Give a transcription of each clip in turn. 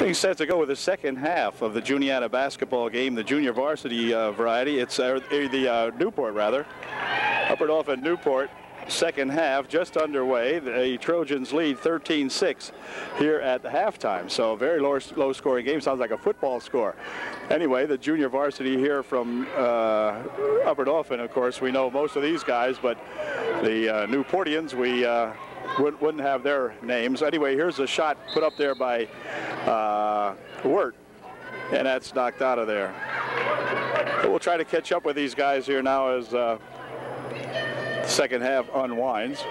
Getting set to go with the second half of the Juniata basketball game, the junior varsity variety. It's Newport, rather. Up and off at Newport. Second half just underway. The Trojans lead 13-6 here at halftime. So very low scoring game. Sounds like a football score. Anyway, the junior varsity here from Upperdoffin, of course, we know most of these guys, but the Newportians, we wouldn't have their names. Anyway, here's a shot put up there by Wirt, and that's knocked out of there. But we'll try to catch up with these guys here now as second half unwinds.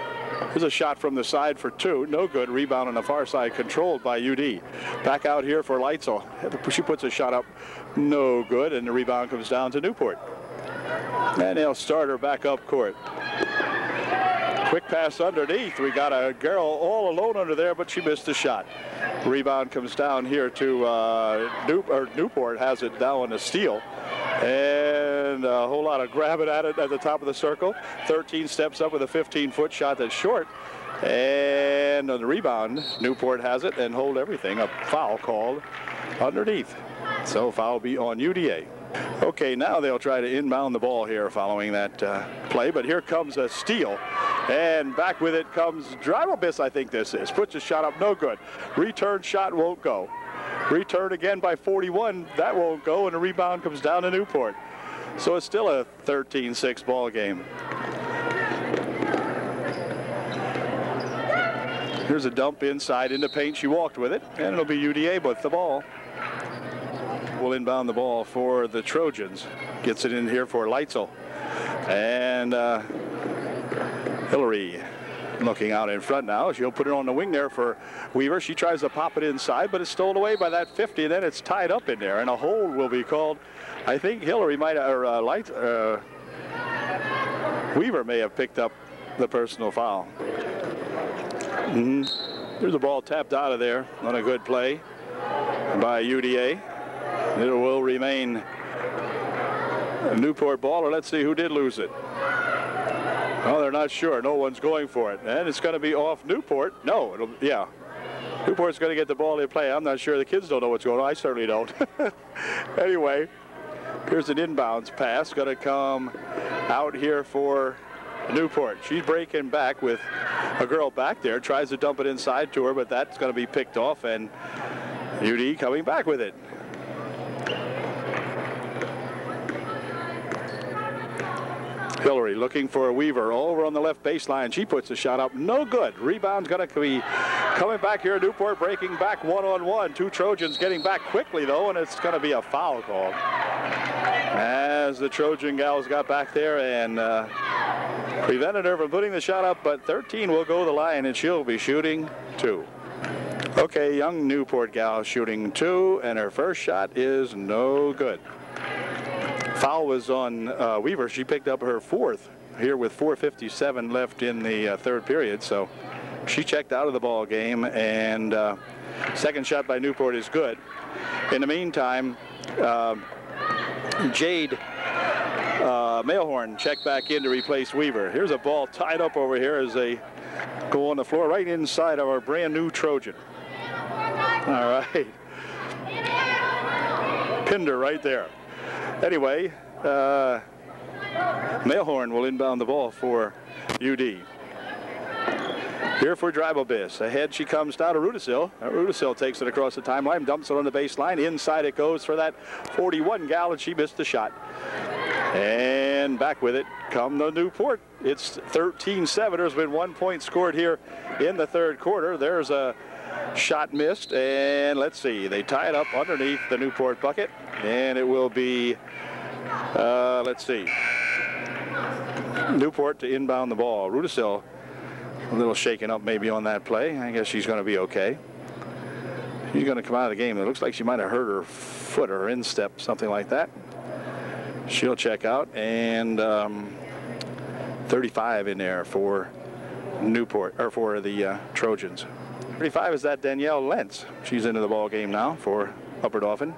There's a shot from the side for two. No good. Rebound on the far side controlled by UD. Back out here for Leitzel. She puts a shot up. No good. And the rebound comes down to Newport. And they'll start her back up court. Quick pass underneath. We got a girl all alone under there, but she missed the shot. Rebound comes down here to Newport. Has it down on the steal. And a whole lot of grabbing at it at the top of the circle. 13 steps up with a 15-foot shot that's short. And on the rebound, Newport has it and hold everything. A foul called underneath. So foul be on UDA. Okay, now they'll try to inbound the ball here following that play. But here comes a steal. And back with it comes Drivelbiss, I think this is. Puts a shot up, no good. Return shot won't go. Return again by 41. That won't go, and a rebound comes down to Newport. So it's still a 13-6 ball game. Here's a dump inside in the paint. She walked with it, and it'll be UDA with the ball. Will inbound the ball for the Trojans. Gets it in here for Leitzel. And Hillary looking out in front now. She'll put it on the wing there for Weaver. She tries to pop it inside, but it's stolen away by that 50. And then it's tied up in there, and a hold will be called. I think Hillary might have, or Weaver may have picked up the personal foul. There's a ball tapped out of there on a good play by UDA. It will remain a Newport ball, or let's see who did lose it. Oh, they're not sure. No one's going for it. And it's going to be off Newport. No, it'll, yeah. Newport's going to get the ball in play. I'm not sure. The kids don't know what's going on. I certainly don't. Anyway, here's an inbounds pass. Going to come out here for Newport. She's breaking back with a girl back there. Tries to dump it inside to her, but that's going to be picked off. And UD coming back with it. Hillary looking for a Weaver over on the left baseline. She puts the shot up. No good. Rebound's going to be coming back here. Newport breaking back one-on-one. Two Trojans getting back quickly, though, and it's going to be a foul call. As the Trojan gals got back there and prevented her from putting the shot up, but 13 will go the line, and she'll be shooting two. Okay, young Newport gal shooting two, and her first shot is no good. Foul was on Weaver. She picked up her fourth here with 4:57 left in the third period. So she checked out of the ball game, and second shot by Newport is good. In the meantime, Jade Mailhorn checked back in to replace Weaver. Here's a ball tied up over here as they go on the floor right inside of our brand new Trojan. All right. Pinder right there. Anyway, Mailhorn will inbound the ball for UD. Here for Drivelbiss. Ahead she comes down to Rudisil. Rudisil takes it across the timeline, dumps it on the baseline. Inside it goes for that 41 gal, and she missed the shot. And back with it come the Newport. It's 13-7. There's been 1 point scored here in the third quarter. There's a shot missed, and let's see, they tie it up underneath the Newport bucket, and it will be let's see, Newport to inbound the ball. Rudisil a little shaken up maybe on that play. I guess she's going to be okay. She's going to come out of the game. It looks like she might have hurt her foot or instep, something like that. She'll check out, and 35 in there for Newport, or for the Trojans. 35 is that Danielle Lentz. She's into the ball game now for Upperdoffin.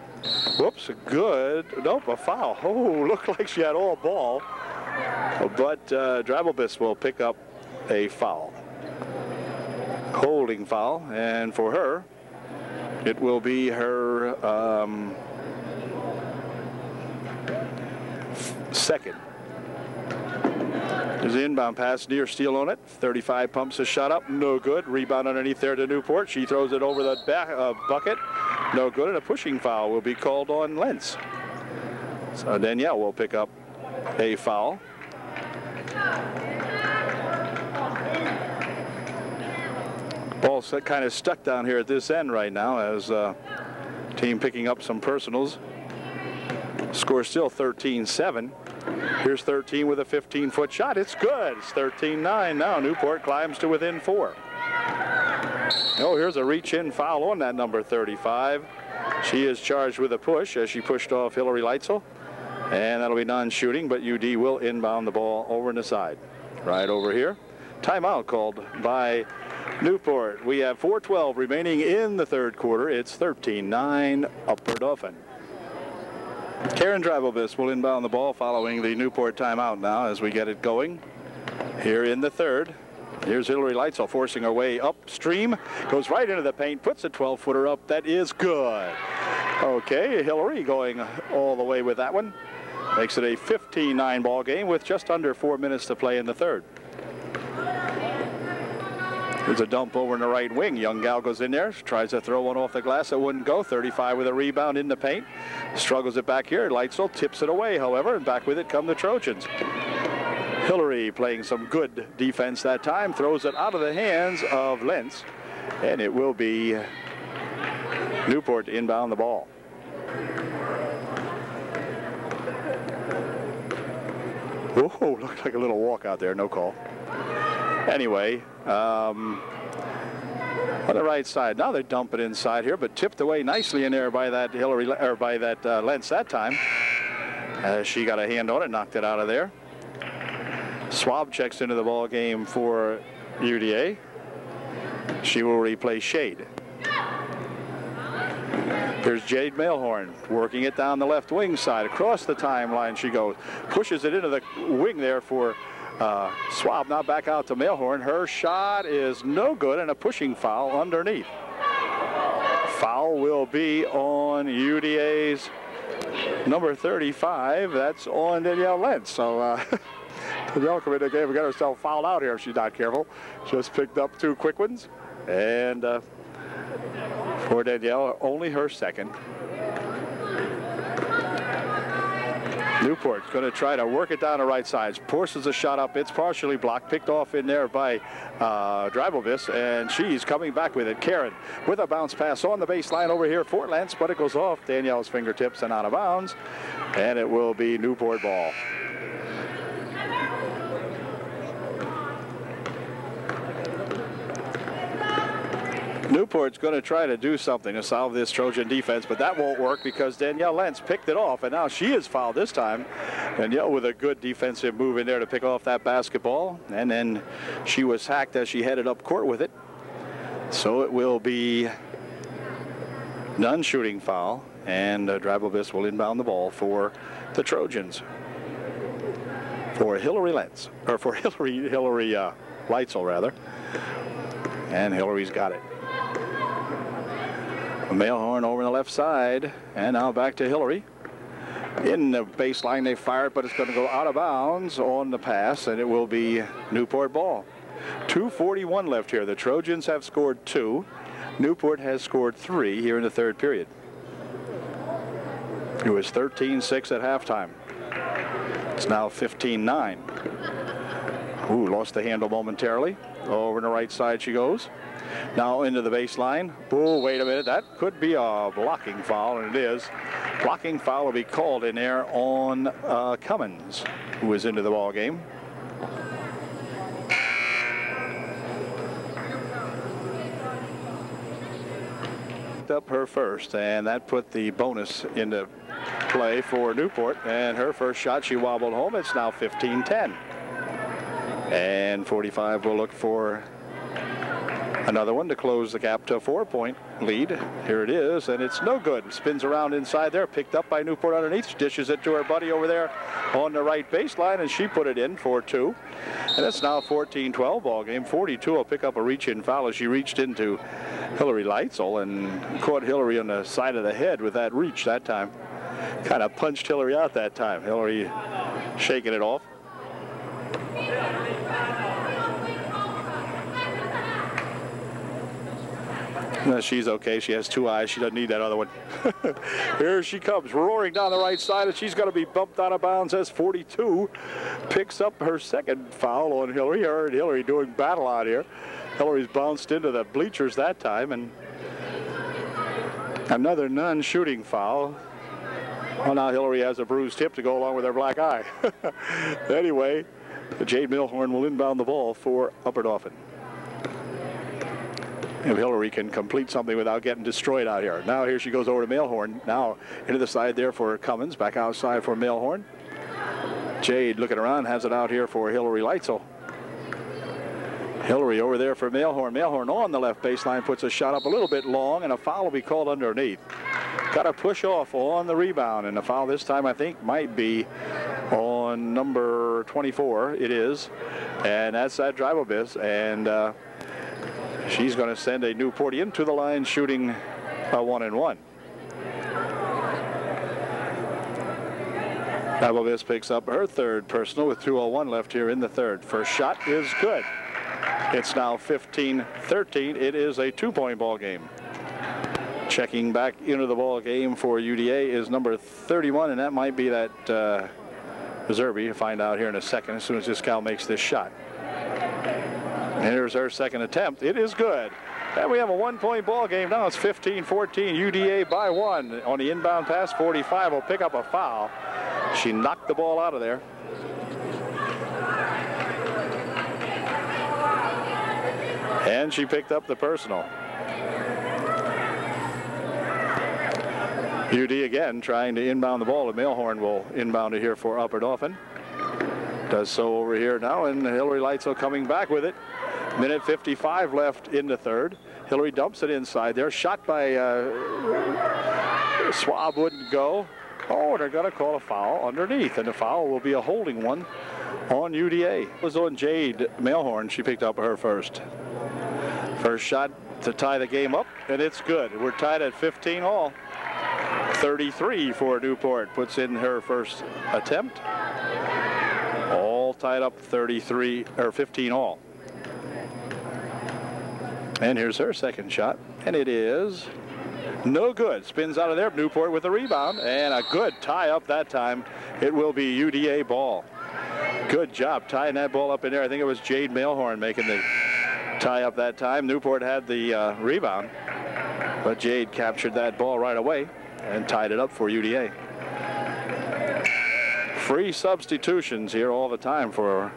Whoops, good. Nope, a foul. Oh, looked like she had all ball. But Drivelbiss will pick up a foul. Holding foul, and for her, It will be her second. There's the inbound pass, near steal on it. 35 pumps a shot up, no good. Rebound underneath there to Newport. She throws it over the back bucket, no good. And a pushing foul will be called on Lentz. So Danielle will pick up a foul. Ball's kind of stuck down here at this end right now as team picking up some personals. Score still 13-7. Here's 13 with a 15-foot shot. It's good. It's 13-9 now. Newport climbs to within 4. Oh, here's a reach-in foul on that number 35. She is charged with a push as she pushed off Hillary Leitzel. And that'll be non-shooting, but UD will inbound the ball over on the side. Right over here. Timeout called by Newport. We have 4:12 remaining in the third quarter. It's 13-9 Upper Dauphin. Karen Drivelbus will inbound the ball following the Newport timeout now as we get it going here in the third. Here's Hillary Leitzel forcing her way upstream. Goes right into the paint, puts a 12-footer up. That is good. Okay, Hillary going all the way with that one. Makes it a 15-9 ball game with just under 4 minutes to play in the third. There's a dump over in the right wing. Young gal goes in there, tries to throw one off the glass. It wouldn't go. 35 with a rebound in the paint. Struggles it back here. Leitzel tips it away, however, and back with it come the Trojans. Hillary playing some good defense that time. Throws it out of the hands of Lentz, and it will be Newport to inbound the ball. Oh, looked like a little walk out there. No call. Anyway, on the right side now, they dump it inside here, but tipped away nicely in there by that Hillary or by that Lentz that time. She got a hand on it, knocked it out of there. Swab checks into the ball game for UDA. She will replay Shade. Here's Jade Mailhorn working it down the left wing side. Across the timeline she goes, pushes it into the wing there for Swab. Now back out to Mailhorn. Her shot is no good and a pushing foul underneath. Foul will be on UDA's number 35. That's on Danielle Lentz. So Danielle committed a game. We got herself fouled out here if she's not careful. Just picked up two quick ones. And for Danielle, only her second. Newport's going to try to work it down the right side. Forces a shot up. It's partially blocked. Picked off in there by Drivelbus, and she's coming back with it. Karen with a bounce pass on the baseline over here for Lentz, but it goes off Danielle's fingertips and out of bounds, and it will be Newport ball. Newport's going to try to do something to solve this Trojan defense, but that won't work because Danielle Lentz picked it off, and now she is fouled this time. Danielle with a good defensive move in there to pick off that basketball, and then she was hacked as she headed up court with it. So it will be non-shooting foul, and Drivelbus will inbound the ball for the Trojans. For Hillary Lentz, or for Hillary Leitzel, rather. And Hillary's got it. Mailhorn over on the left side, and now back to Hillary. In the baseline, they fire it, but it's going to go out of bounds on the pass, and it will be Newport ball. 2:41 left here. The Trojans have scored 2. Newport has scored 3 here in the third period. It was 13-6 at halftime. It's now 15-9. Ooh, lost the handle momentarily. Over on the right side she goes. Now into the baseline. Oh, wait a minute. That could be a blocking foul, and it is. Blocking foul will be called in there on Cummins, who is into the ball game. Picked up her first, and that put the bonus into play for Newport. And her first shot, she wobbled home. It's now 15-10. And 45 will look for Another one to close the gap to a 4-point lead. Here it is, and it's no good. Spins around inside there, picked up by Newport underneath, dishes it to her buddy over there on the right baseline, and she put it in for 2. And it's now 14-12 ball game. 42 will pick up a reach-in foul as she reached into Hillary Leitzel and caught Hillary on the side of the head with that reach that time. Kind of punched Hillary out that time. Hillary shaking it off. No, she's okay. She has 2 eyes. She doesn't need that other one. Here she comes, roaring down the right side, and she's going to be bumped out of bounds as 42 picks up her second foul on Hillary. Her and Hillary doing battle out here. Hillary's bounced into the bleachers that time, and another non-shooting foul. Well, now Hillary has a bruised hip to go along with her black eye. Anyway, Jade Milhorn will inbound the ball for Upper Dauphin. If Hillary can complete something without getting destroyed out here. Now here she goes over to Milhorn. Now into the side there for Cummins. Back outside for Milhorn. Jade looking around, has it out here for Hillary Leitzel. Hillary over there for Milhorn. Milhorn on the left baseline puts a shot up a little bit long, and a foul will be called underneath. Got a push off on the rebound, and the foul this time I think might be on number 24. It is, and that's that drive abyss, and she's going to send a Newportian to the line shooting a 1-and-1. Dabovis picks up her third personal with 2:01 left here in the third. First shot is good. It's now 15-13. It is a 2-point ball game. Checking back into the ball game for UDA is number 31, and that might be that Zerbe. You'll find out here in a second as soon as this cow makes this shot. And here's her second attempt. It is good. And we have a 1-point ball game. Now it's 15-14. UDA by 1 on the inbound pass. 45 will pick up a foul. She knocked the ball out of there. And she picked up the personal. UD again trying to inbound the ball. Milhorn will inbound it here for Upper Dauphin. Does so over here now, and Hillary Leitzel coming back with it. Minute 55 left in the third. Hillary dumps it inside there. Shot by Swab wouldn't go. Oh, they're going to call a foul underneath, and the foul will be a holding one on UDA. It was on Jade Milhorn. She picked up her first. First shot to tie the game up, and it's good. We're tied at 15 all. 33 for Newport puts in her first attempt. All tied up 33 or 15 all. And here's her second shot, and it is no good. Spins out of there. Newport with a rebound, and a good tie up that time. It will be UDA ball. Good job tying that ball up in there. I think it was Jade Milhorn making the tie up that time. Newport had the rebound, but Jade captured that ball right away and tied it up for UDA. Free substitutions here all the time for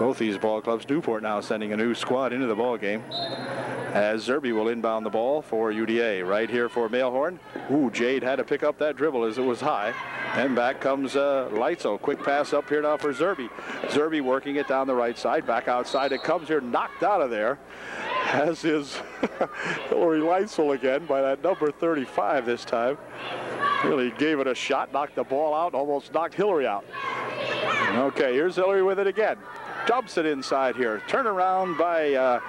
both these ball clubs. Newport now sending a new squad into the ball game as Zerbe will inbound the ball for UDA. Right here for Milhorn. Ooh, Jade had to pick up that dribble as it was high. And back comes Leitzel. Quick pass up here now for Zerbe. Zerbe working it down the right side. Back outside it comes here, knocked out of there, as is Hillary Leitzel again by that number 35 this time. Really gave it a shot, knocked the ball out, almost knocked Hillary out. Okay, here's Hillary with it again. Dumps it inside here. Turnaround by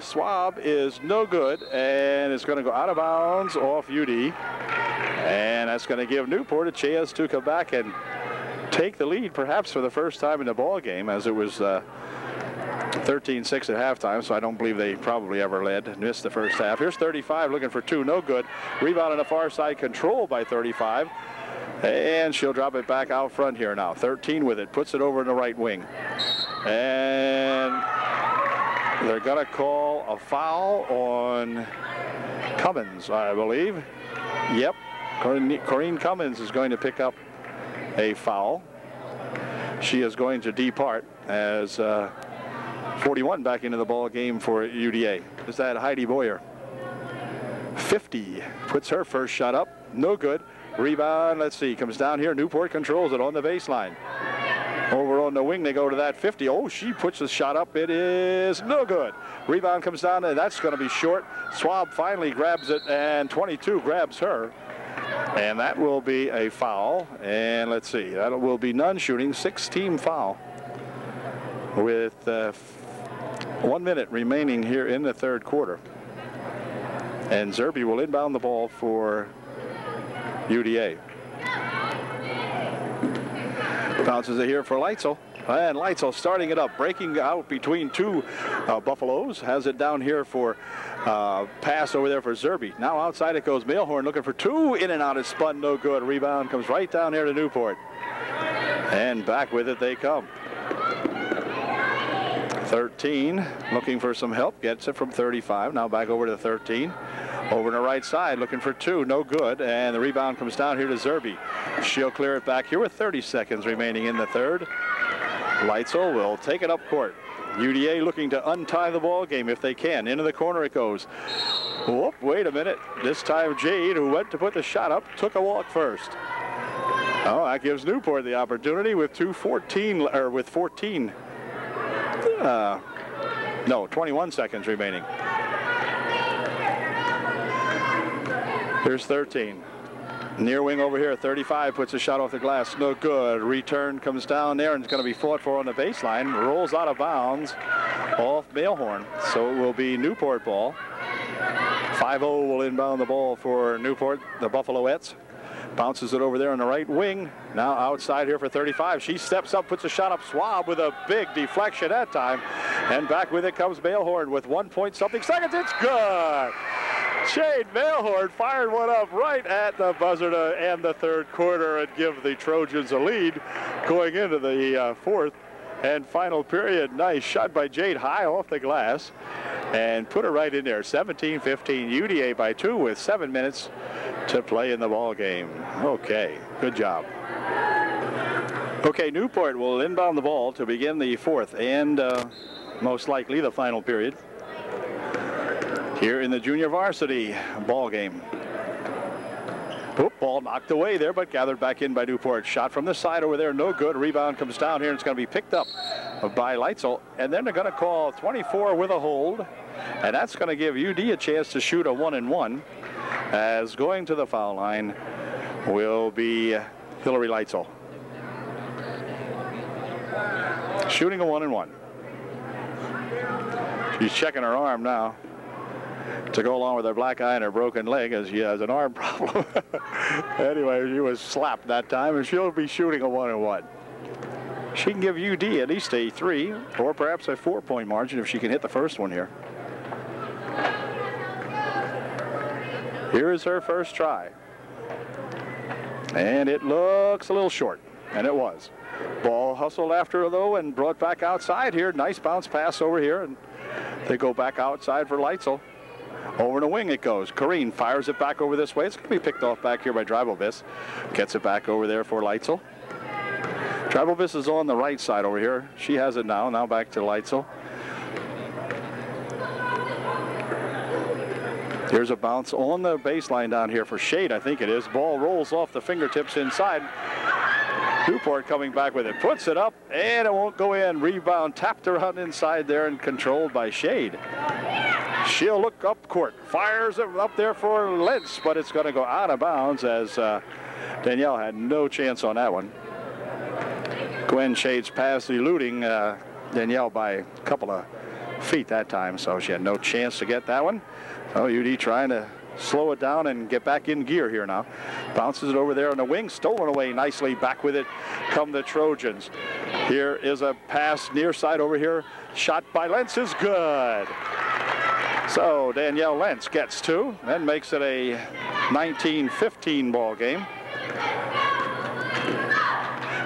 Swab is no good, and it's going to go out of bounds off UD. And that's going to give Newport a chance to come back and take the lead, perhaps for the first time in the ball game, as it was 13-6 at halftime, so I don't believe they probably ever led. Missed the first half. Here's 35 looking for 2, no good. Rebound on the far side, controlled by 35. And she'll drop it back out front here now. 13 with it, puts it over in the right wing. And they're going to call a foul on Cummins, I believe. Yep, Corrine Cummins is going to pick up a foul. She is going to depart as 41 back into the ball game for UDA. Is that Heidi Boyer? 50 puts her first shot up, no good. Rebound, let's see, comes down here. Newport controls it on the baseline. Overall throw in the wing. They go to that 50. Oh, she puts the shot up. It is no good. Rebound comes down, and that's going to be short. Swab finally grabs it, and 22 grabs her. And that will be a foul. And let's see, that will be none shooting. 6-team foul with 1 minute remaining here in the third quarter. And Zerbe will inbound the ball for UDA. Bounces it here for Leitzel. And Leitzel starting it up, breaking out between two Buffaloes. Has it down here for pass over there for Zerbe. Now outside it goes Mailhorn looking for two. In and out is spun, no good. Rebound comes right down here to Newport. And back with it they come. 13 looking for some help, gets it from 35. Now back over to 13. Over to the right side looking for two, no good. And the rebound comes down here to Zerbe. She'll clear it back here with 30 seconds remaining in the third. Leitzel will take it up court. UDA looking to untie the ball game if they can. Into the corner it goes. Whoop, wait a minute. This time Jade, who went to put the shot up, took a walk first. Oh, that gives Newport the opportunity with 21 seconds remaining. Here's 13. Near wing over here, 35 puts a shot off the glass, no good. Return comes down there and it's going to be fought for on the baseline. Rolls out of bounds off Mailhorn. So it will be Newport ball. 5-0 will inbound the ball for Newport, the Buffaloettes. Bounces it over there on the right wing. Now outside here for 35. She steps up, puts a shot up. Swab with a big deflection that time. And back with it comes Mailhorn with 1 point something seconds. It's good. Jade Mailhorn fired one up right at the buzzer to end the third quarter and give the Trojans a lead going into the fourth and final period. Nice shot by Jade, high off the glass, and put it right in there. 17-15 UDA by 2 with 7 minutes to play in the ball game. Okay, good job. Okay, Newport will inbound the ball to begin the fourth and most likely the final period here in the junior varsity ball game. Oop, ball knocked away there, but gathered back in by Newport. Shot from the side over there, no good. Rebound comes down here, and it's going to be picked up by Leitzel. And then they're going to call 24 with a hold, and that's going to give UD a chance to shoot a 1-and-1, as going to the foul line will be Hillary Leitzel. Shooting a 1-and-1. She's checking her arm now, to go along with her black eye and her broken leg, as she has an arm problem. Anyway, she was slapped that time, and she'll be shooting a 1-and-1. She can give UD at least a 3 or perhaps a 4-point margin if she can hit the first one here. Here is her first try. And it looks a little short, and it was. Ball hustled after her, though, and brought back outside here. Nice bounce pass over here, and they go back outside for Leitzel. Over the wing it goes. Kareen fires it back over this way. It's going to be picked off back here by Dribovic. Gets it back over there for Leitzel. Dribovic is on the right side over here. She has it now. Now back to Leitzel. Here's a bounce on the baseline down here for Shade, I think it is. Ball rolls off the fingertips inside. Newport coming back with it. Puts it up, and it won't go in. Rebound tapped around inside there and controlled by Shade. She'll look up court. Fires it up there for Lentz, but it's going to go out of bounds as Danielle had no chance on that one. Gwen Shade's pass eluding Danielle by a couple of feet that time, so she had no chance to get that one. So UD trying to slow it down and get back in gear here now. Bounces it over there on the wing, stolen away nicely. Back with it come the Trojans. Here is a pass near side over here. Shot by Lentz is good. So Danielle Lentz gets 2 and makes it a 19-15 ball game.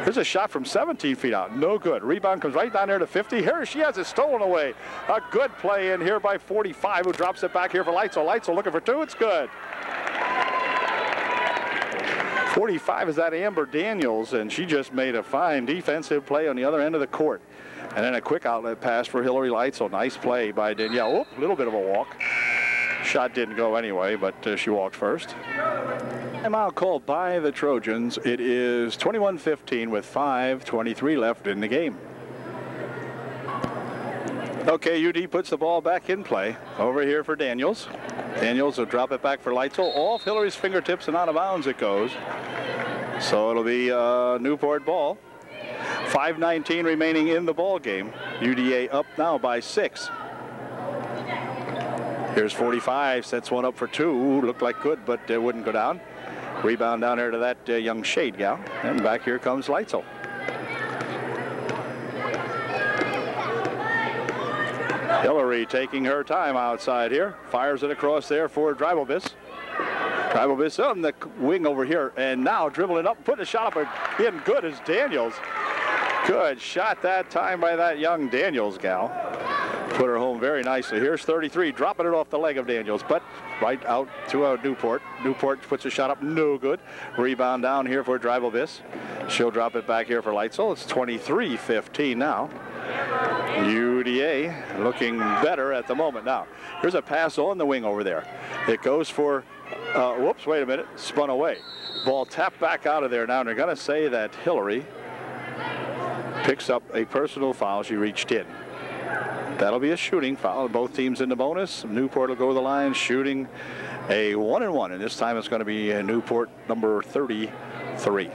Here's a shot from 17 feet out. No good. Rebound comes right down there to 50. Here she has it stolen away. A good play in here by 45, who drops it back here for Leitzel. Leitzel looking for 2. It's good. 45 is that Amber Daniels, and she just made a fine defensive play on the other end of the court. And then a quick outlet pass for Hillary Leitzel. Nice play by Danielle. Oh, a little bit of a walk. Shot didn't go anyway, but she walked first. Timeout called by the Trojans. It is 21-15 with 5:23 left in the game. Okay, UD puts the ball back in play. Over here for Daniels. Daniels will drop it back for Leitzel. Off Hillary's fingertips and out of bounds it goes. So it'll be Newport ball. 5:19 remaining in the ball game. UDA up now by 6. Here's 45, sets one up for 2. Looked like good, but it wouldn't go down. Rebound down there to that young shade gal. And back here comes Leitzel. Hillary taking her time outside here. Fires it across there for Dribelbiss. Dribelbiss on the wing over here. And now dribbling up, putting a shot up in good as Daniels. Good shot that time by that young Daniels gal. Put her home very nicely. Here's 33, dropping it off the leg of Daniels, but right out to Newport. Newport puts a shot up, no good. Rebound down here for Dribelbiss. She'll drop it back here for Leitzel. It's 23-15 now. UDA looking better at the moment. Now, here's a pass on the wing over there. It goes for, whoops, wait a minute, spun away. Ball tapped back out of there now, and they're going to say that Hillary picks up a personal foul. She reached in. That'll be a shooting foul. Both teams in the bonus. Newport will go to the line shooting a 1-and-1, and this time it's going to be Newport number 33.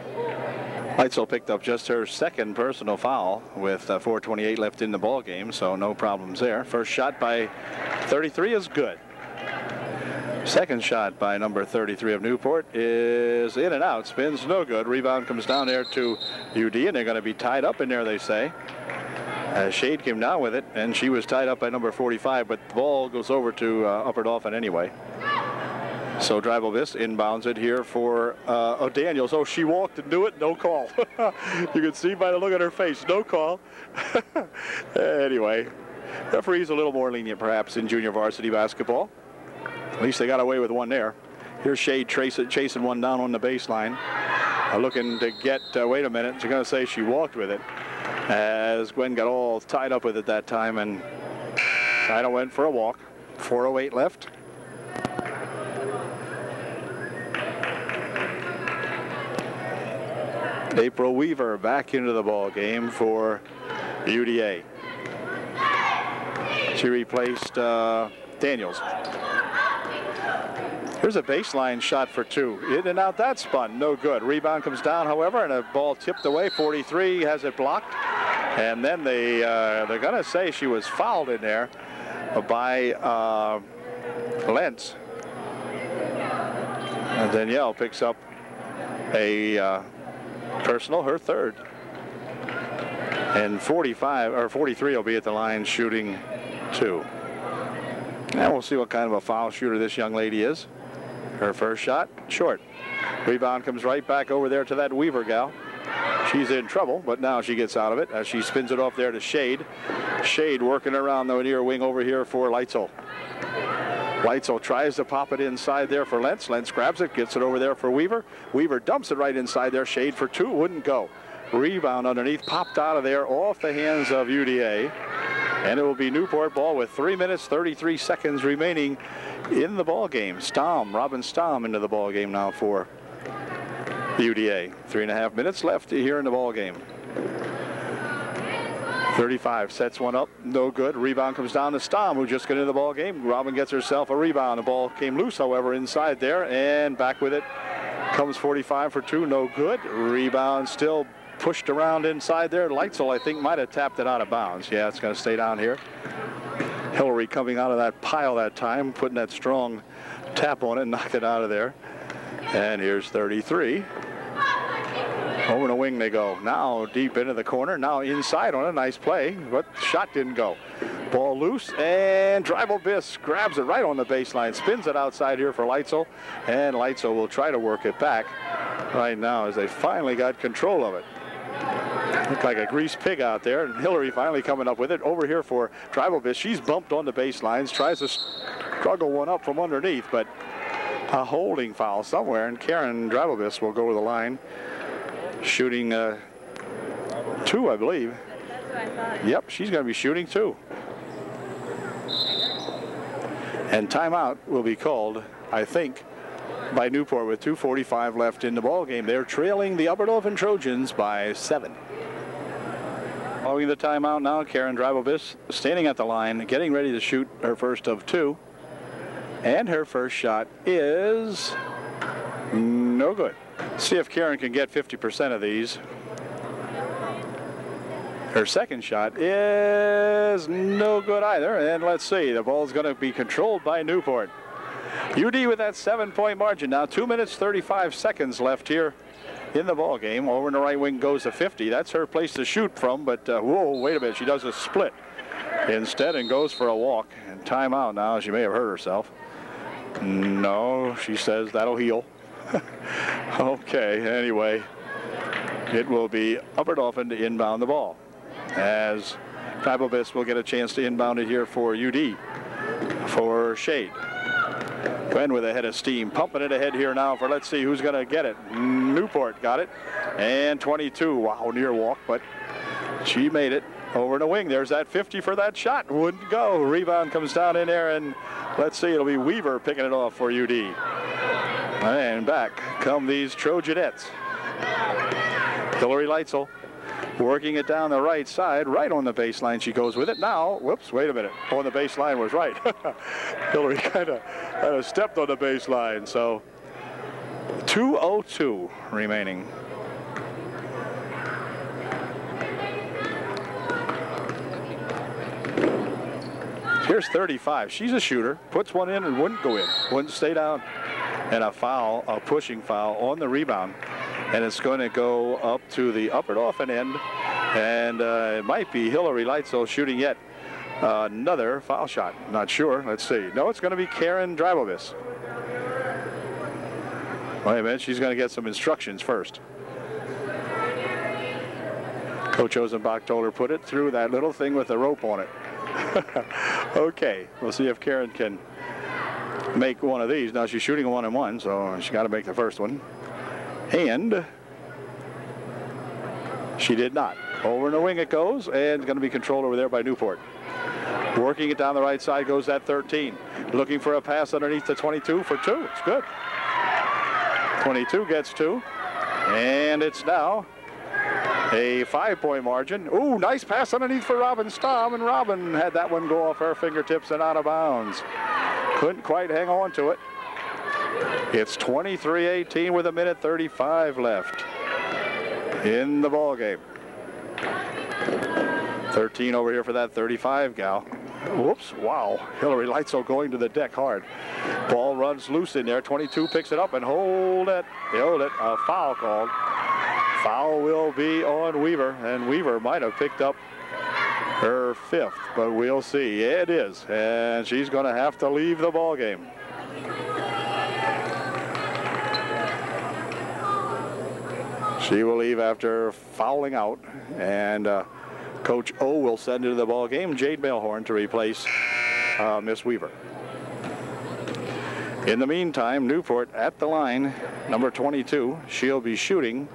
Leitzel picked up just her second personal foul with 4:28 left in the ball game, so no problems there. First shot by 33 is good. Second shot by number 33 of Newport is in and out. Spins no good. Rebound comes down there to UD, and they're going to be tied up in there, they say. Shade came down with it, and she was tied up by number 45, but the ball goes over to Upper Dolphin anyway. So Dribelbiss inbounds it here for Daniels. Oh, she walked and knew it, no call. You can see by the look at her face, no call. Anyway, referees a little more lenient perhaps in junior varsity basketball. At least they got away with one there. Here's Shade chasing one down on the baseline. Looking to get, wait a minute, she's going to say she walked with it. As Gwen got all tied up with it that time, and Ida went for a walk. 4:08 left. April Weaver back into the ball game for UDA. She replaced Daniels. Here's a baseline shot for 2. In and out, that spun, no good. Rebound comes down, however, and a ball tipped away. 43 has it blocked. And then they're going to say she was fouled in there by Lentz. And Danielle picks up a personal, her third. And 43 will be at the line shooting 2. And we'll see what kind of a foul shooter this young lady is. Her first shot, short. Rebound comes right back over there to that Weaver gal. She's in trouble, but now she gets out of it as she spins it off there to Shade. Shade working around the near wing over here for Leitzel. Leitzel tries to pop it inside there for Lentz. Lentz grabs it, gets it over there for Weaver. Weaver dumps it right inside there. Shade for 2, wouldn't go. Rebound underneath, popped out of there off the hands of UDA. And it will be Newport ball with 3:33 remaining in the ball game. Stamm, Robin Stamm into the ball game now for UDA. 3.5 minutes left here in the ball game. 35 sets one up, no good. Rebound comes down to Stamm, who just got into the ball game. Robin gets herself a rebound. The ball came loose, however, inside there, and back with it comes 45 for 2, no good. Rebound still pushed around inside there. Leitzel, I think, might have tapped it out of bounds. Yeah, it's going to stay down here. Hillary coming out of that pile that time, putting that strong tap on it, knocked it out of there. And here's 33. Over the wing they go. Now deep into the corner. Now inside on a nice play, but shot didn't go. Ball loose, and Dribelbiss grabs it right on the baseline, spins it outside here for Leitzel, and Leitzel will try to work it back right now as they finally got control of it. Looked like a greased pig out there, and Hillary finally coming up with it. Over here for Dribelbiss. She's bumped on the baselines, tries to struggle one up from underneath, but a holding foul somewhere, and Karen Dribelbiss will go to the line. Shooting 2, I believe. Yep, she's going to be shooting 2. And timeout will be called, I think, by Newport with 2:45 left in the ball game. They're trailing the Upper Dolphin Trojans by 7. Following the timeout now, Karen Drabovich standing at the line, getting ready to shoot her first of two. And her first shot is no good. See if Karen can get 50% of these. Her second shot is no good either. And let's see, the ball's going to be controlled by Newport. UD with that 7-point margin. Now 2 minutes, 35 seconds left here in the ball game. Over in the right wing goes to 50. That's her place to shoot from, but whoa, wait a minute. She does a split instead and goes for a walk. And timeout now. She may have hurt herself. No, she says that'll heal. Okay, anyway, it will be Upper Dolphin to inbound the ball, as Drabovich will get a chance to inbound it here for UD, for Shade. Glenn with a head of steam, pumping it ahead here now for, let's see who's going to get it. Newport got it, and 22. Wow, near walk, but she made it over in the wing. There's that 50 for that shot. Wouldn't go. Rebound comes down in there, and let's see, it'll be Weaver picking it off for UD. And back come these Trojanettes. Hillary Leitzel working it down the right side, right on the baseline. She goes with it now. Whoops, wait a minute. On the baseline was right. Hillary kind of stepped on the baseline. So 2:02 remaining. Here's 35. She's a shooter. Puts one in and wouldn't go in. Wouldn't stay down. And a foul, a pushing foul on the rebound. And it's going to go up to the Upper Dolphin end. And it might be Hillary Leitzel shooting yet another foul shot. Not sure. Let's see. No, it's going to be Karen Drabovich. Wait a minute. She's going to get some instructions first. Coach Ozenbach told her put it through that little thing with a rope on it. Okay. We'll see if Karen can make one of these. Now she's shooting a 1-on-1, so she got to make the first one. And she did not. Over in the wing it goes, and going to be controlled over there by Newport. Working it down the right side goes that 13. Looking for a pass underneath the 22 for two. It's good. 22 gets two. And it's now a 5-point margin. Ooh, nice pass underneath for Robin Staub, and Robin had that one go off her fingertips and out of bounds. Couldn't quite hang on to it. It's 23-18 with 1:35 left in the ball game. 13 over here for that 35 gal. Whoops, wow. Hillary Leitzel going to the deck hard. Ball runs loose in there. 22 picks it up and hold it. They hold it. A foul called. Foul will be on Weaver, and Weaver might have picked up her fifth, but we'll see. Yeah, it is, and she's going to have to leave the ball game. She will leave after fouling out, and Coach O will send into the ball game Jade Mailhorn to replace Miss Weaver. In the meantime, Newport at the line, number 22. She'll be shooting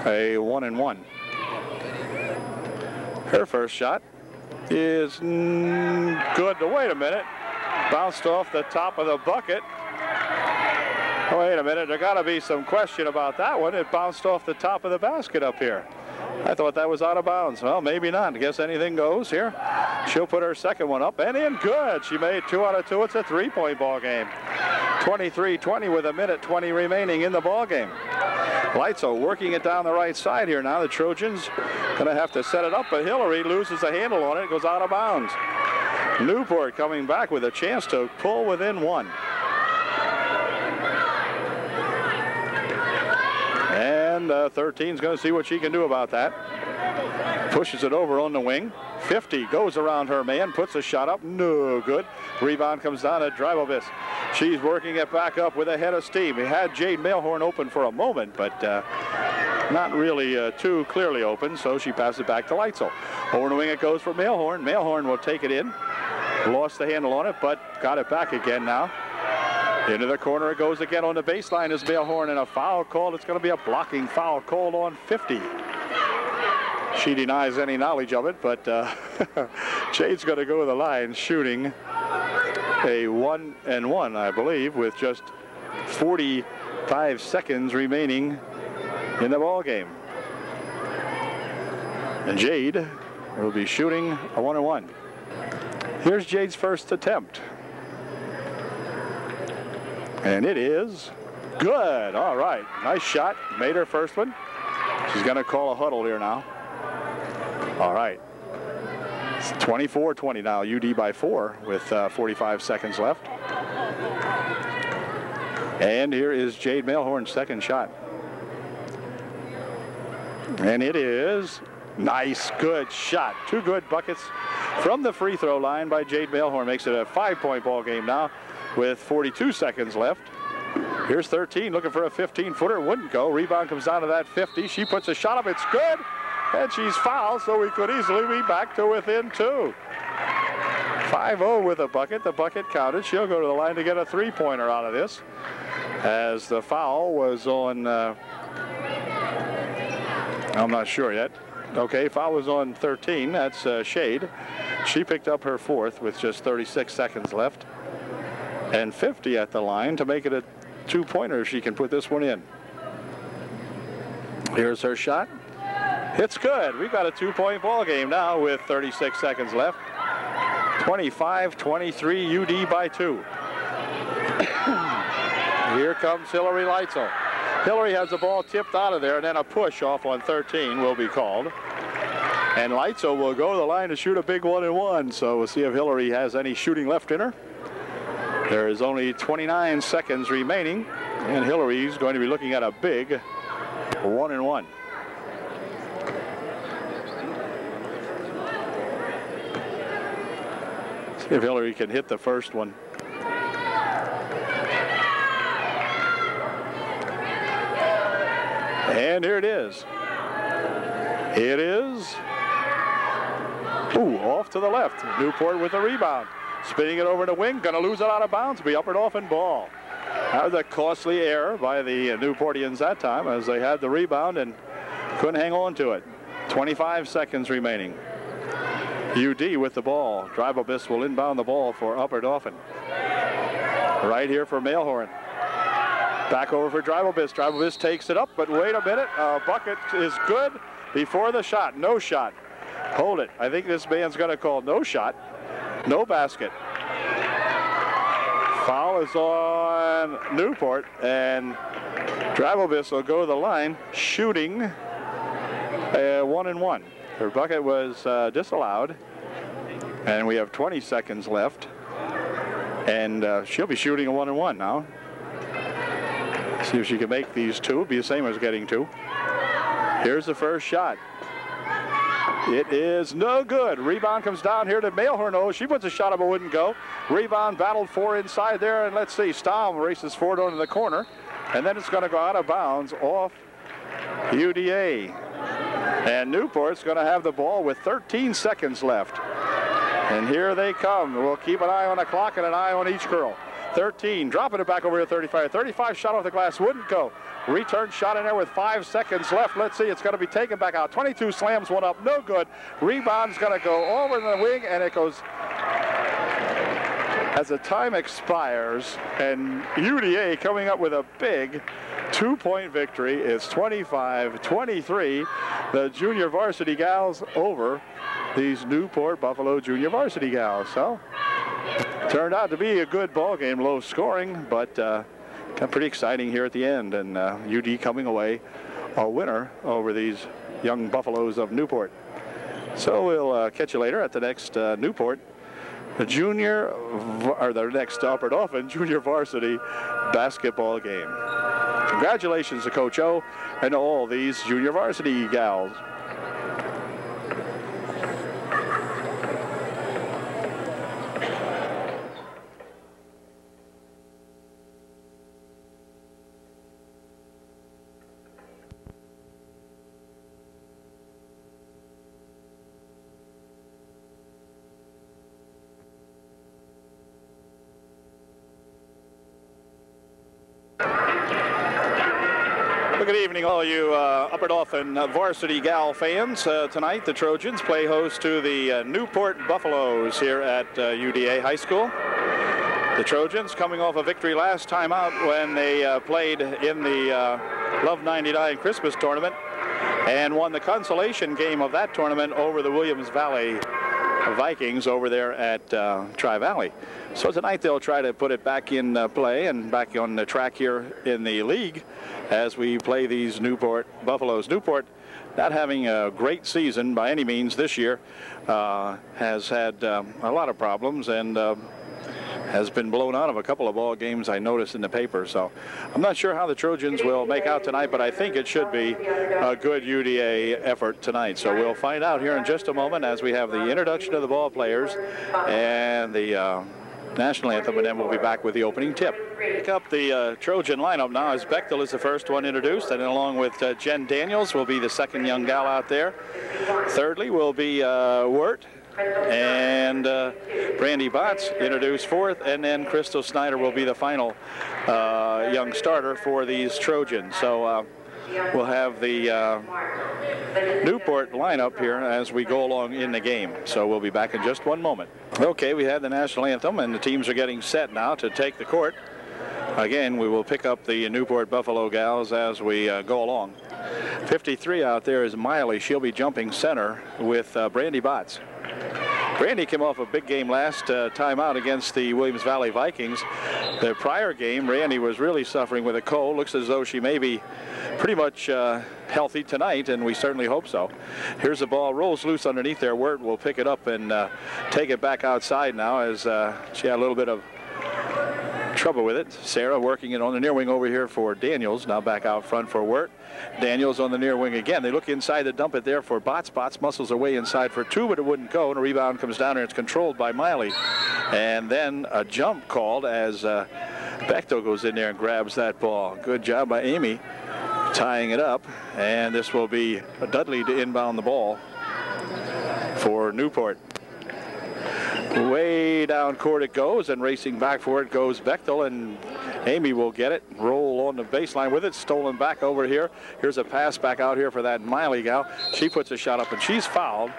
a 1-on-1. Her first shot is good. Wait a minute. Bounced off the top of the bucket. Wait a minute, there got to be some question about that one. It bounced off the top of the basket up here. I thought that was out of bounds. Well, maybe not. I guess anything goes here. She'll put her second one up and in. Good. She made 2 out of 2. It's a 3-point ball game. 23-20 with 1:20 remaining in the ball game. Leitzel working it down the right side here now. The Trojans going to have to set it up, but Hillary loses the handle on it. It goes out of bounds. Newport coming back with a chance to pull within one. And 13's going to see what she can do about that. Pushes it over on the wing. 50 goes around her man, puts a shot up. No good. Rebound comes down to Drabovich. She's working it back up with a head of steam. He had Jade Mailhorn open for a moment, but not really too clearly open, so she passes it back to Leitzel. Over the wing it goes for Mailhorn. Mailhorn will take it in. Lost the handle on it, but got it back again now. Into the corner it goes again. On the baseline is Mailhorn, and a foul called. It's going to be a blocking foul called on 50. She denies any knowledge of it, but Jade's going to go to the line shooting a 1-on-1, I believe, with just 45 seconds remaining in the ball game. And Jade will be shooting a 1-on-1. Here's Jade's first attempt. And it is good. All right, nice shot. Made her first one. She's gonna call a huddle here now. All right, it's 24-20 now, UD by 4 with 45 seconds left. And here is Jade Mailhorn's second shot. And it is nice, good shot. Two good buckets from the free throw line by Jade Mailhorn. Makes it a 5-point ball game now with 42 seconds left. Here's 13, looking for a 15-footer. Wouldn't go. Rebound comes down to that 50. She puts a shot up. It's good. And she's fouled, so we could easily be back to within 2. 5-0 with a bucket. The bucket counted. She'll go to the line to get a 3-pointer out of this, as the foul was on, I'm not sure yet. Okay, foul was on 13. That's Shade. She picked up her fourth with just 36 seconds left. And 50 at the line to make it a 2-pointer. She can put this one in. Here's her shot. It's good. We've got a 2-point ball game now with 36 seconds left. 25-23 UD by 2. Here comes Hillary Leitzel. Hillary has the ball tipped out of there, and then a push off on 13 will be called. And Leitzel will go to the line to shoot a big 1-on-1. So we'll see if Hillary has any shooting left in her. There is only 29 seconds remaining, and Hillary's going to be looking at a big 1-on-1. If Hillary can hit the first one. And here it is. It is. Ooh, off to the left. Newport with the rebound. Spinning it over to wing. Going to lose it out of bounds. Be up and off and ball. That was a costly error by the Newportians that time, as they had the rebound and couldn't hang on to it. 25 seconds remaining. UD with the ball. Drive Abyss will inbound the ball for Upper Dauphin. Right here for Mailhorn. Back over for Drive Abyss. Drive Abyss takes it up, but wait a minute. Bucket is good before the shot. No shot. Hold it. I think this man's going to call no shot. No basket. Foul is on Newport, and Drive Abyss will go to the line shooting a 1-on-1. Her bucket was disallowed, and we have 20 seconds left, and she'll be shooting a 1-on-1 now. See if she can make these two. It'll be the same as getting two. Here's the first shot. It is no good. Rebound comes down here to Mailhorn. Oh, she puts a shot up, but wouldn't go. Rebound battled for inside there, and let's see. Stamm races forward onto the corner, and then it's going to go out of bounds off UDA. And Newport's going to have the ball with 13 seconds left. And here they come. We'll keep an eye on the clock and an eye on each girl. 13, dropping it back over here, 35. 35 shot off the glass, wouldn't go. Return shot in there with 5 seconds left. Let's see, it's going to be taken back out. 22 slams one up, no good. Rebound's going to go over the wing, and it goes. As the time expires, and UDA coming up with a big 2-point victory. It's 25-23. The junior varsity gals over these Newport Buffalo junior varsity gals. So turned out to be a good ball game, low scoring, but pretty exciting here at the end. And UD coming away a winner over these young Buffaloes of Newport. So we'll catch you later at the next Newport. The junior, or their next Upper Dauphin junior varsity basketball game. Congratulations to Coach O and all these junior varsity gals. All you Upper Dauphin varsity gal fans, tonight the Trojans play host to the Newport Buffaloes here at UDA High School. The Trojans coming off a victory last time out when they played in the Love 99 Christmas tournament and won the consolation game of that tournament over the Williams Valley Vikings over there at Tri Valley. So tonight they'll try to put it back in play and back on the track here in the league as we play these Newport Buffaloes. Newport, not having a great season by any means this year, has had a lot of problems and has been blown out of a couple of ball games I noticed in the paper. So I'm not sure how the Trojans will make out tonight, but I think it should be a good UDA effort tonight. So we'll find out here in just a moment as we have the introduction of the ball players and the National Anthem, and then we'll be back with the opening tip. Pick up the Trojan lineup now as Bechtel is the first one introduced, and along with Jen Daniels will be the second young gal out there. Thirdly will be Wirt and Brandy Botts introduced fourth, and then Crystal Snyder will be the final young starter for these Trojans. So we'll have the Newport lineup here as we go along in the game. So we'll be back in just one moment. Okay, we had the National Anthem, and the teams are getting set now to take the court. Again, we will pick up the Newport Buffalo gals as we go along. 53 out there is Miley. She'll be jumping center with Brandy Botts. Brandy came off a big game last time out against the Williams Valley Vikings. The prior game, Brandy was really suffering with a cold. Looks as though she may be pretty much healthy tonight, and we certainly hope so. Here's the ball, rolls loose underneath there. Wirt will pick it up and take it back outside now as she had a little bit of trouble with it. Sarah working it on the near wing over here for Daniels. Now back out front for Wirt. Daniels on the near wing again. They look inside to dump it there for Botts. Botts muscles away inside for two, but it wouldn't go, and a rebound comes down, and it's controlled by Miley. And then a jump called as Bechtel goes in there and grabs that ball. Good job by Amy tying it up, and this will be Dudley to inbound the ball for Newport. Way down court it goes, and racing back for it goes Bechtel, and Amy will get it, roll on the baseline with it, stolen back over here. Here's a pass back out here for that Miley gal. She puts a shot up, and she's fouled.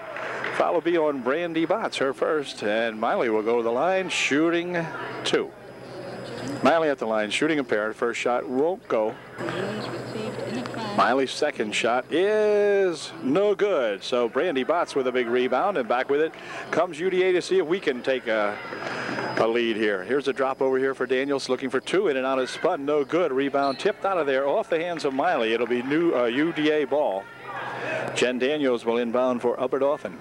Foul will be on Brandy Botts, her first, and Miley will go to the line, shooting two. Miley at the line, shooting a pair. First shot won't go. Miley's second shot is no good. So Brandy Botts with a big rebound, and back with it comes UDA to see if we can take a lead here. Here's a drop over here for Daniels, looking for two, in and out of spun, no good. Rebound tipped out of there, off the hands of Miley. It'll be new UDA ball. Jen Daniels will inbound for Upperdoffin.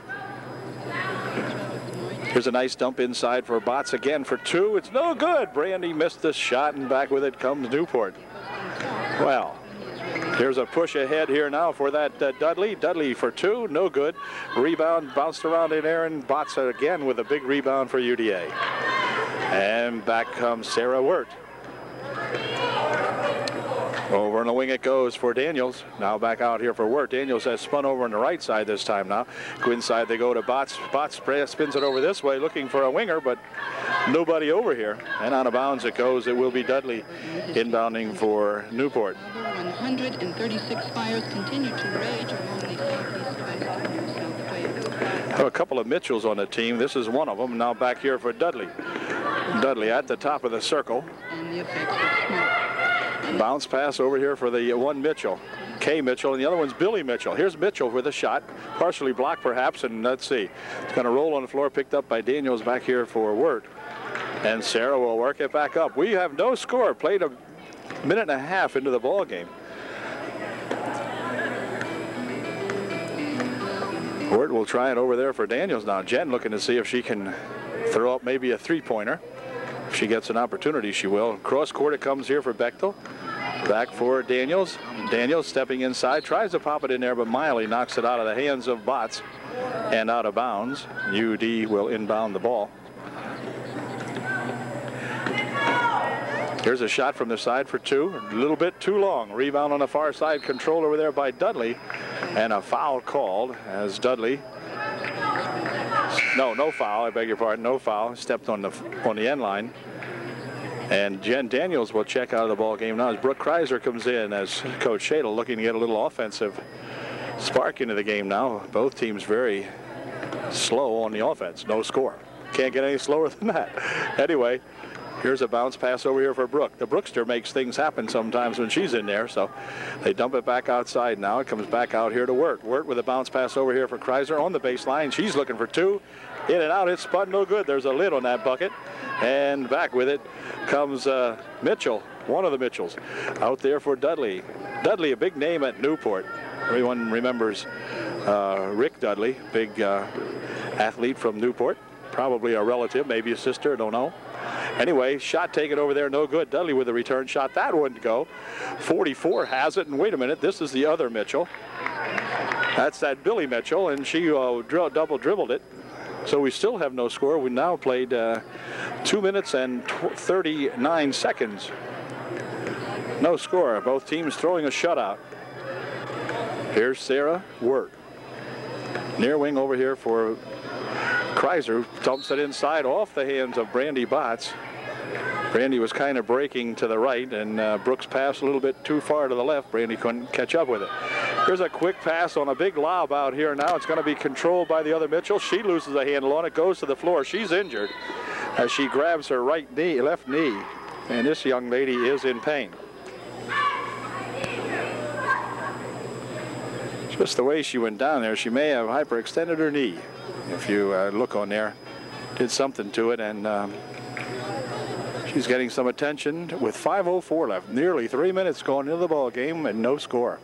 Here's a nice dump inside for Botts again for two. It's no good. Brandy missed the shot, and back with it comes Newport. Well, here's a push ahead here now for that Dudley. Dudley for two, no good. Rebound bounced around in air, and Botts again with a big rebound for UDA. And back comes Sarah Wirt. Over on the wing it goes for Daniels. Now back out here for Wirt. Daniels has spun over on the right side this time now. Go inside, they go to Botts. Botts spins it over this way, looking for a winger, but nobody over here. And out of bounds it goes. It will be Dudley inbounding for Newport. 136 fires continue to rage among the. A couple of Mitchells on the team. This is one of them. Now back here for Dudley. Dudley at the top of the circle. And the bounce pass over here for the one Mitchell. Kay Mitchell, and the other one's Billy Mitchell. Here's Mitchell with a shot, partially blocked perhaps, and let's see. It's going to roll on the floor, picked up by Daniels back here for Wirt. And Sarah will work it back up. We have no score, played a minute and a half into the ball game. Wirt will try it over there for Daniels now. Jen looking to see if she can throw up maybe a three-pointer. If she gets an opportunity, she will. Cross court it comes here for Bechtel. Back for Daniels. Daniels stepping inside, tries to pop it in there, but Miley knocks it out of the hands of Botts and out of bounds. UD will inbound the ball. Here's a shot from the side for two. A little bit too long. Rebound on the far side, control over there by Dudley, and a foul called as Dudley. No foul, I beg your pardon, no foul. Stepped on the end line. And Jen Daniels will check out of the ball game now as Brooke Kreiser comes in as Coach Shadle looking to get a little offensive spark into the game now. Both teams very slow on the offense, no score. Can't get any slower than that. Anyway, Here's a bounce pass over here for Brooke. The Brookster makes things happen sometimes when she's in there, so they dump it back outside now. It comes back out here to Wirt. Wirt with a bounce pass over here for Kreiser on the baseline. She's looking for two. In and out. It's spun no good. There's a lid on that bucket. And back with it comes Mitchell, one of the Mitchells, out there for Dudley. Dudley, a big name at Newport. Everyone remembers Rick Dudley, big athlete from Newport. Probably a relative, maybe a sister, I don't know. Anyway, shot taken over there, no good. Dudley with a return shot. That wouldn't go. 44 has it, and wait a minute, this is the other Mitchell. That's that Billy Mitchell, and she double dribbled it. So we still have no score. We now played 2 minutes and 39 seconds. No score. Both teams throwing a shutout. Here's Sarah Wirt. Near wing over here for Kreiser. Dumps it inside off the hands of Brandy Botts. Brandy was kind of breaking to the right, and Brooks passed a little bit too far to the left. Brandy couldn't catch up with it. Here's a quick pass on a big lob out here now. It's going to be controlled by the other Mitchell. She loses a handle on it, goes to the floor. She's injured as she grabs her right knee, left knee, and this young lady is in pain. Just the way she went down there, she may have hyperextended her knee. If you look on there, did something to it, and she's getting some attention with 5:04 left. Nearly 3 minutes going into the ball game and no score.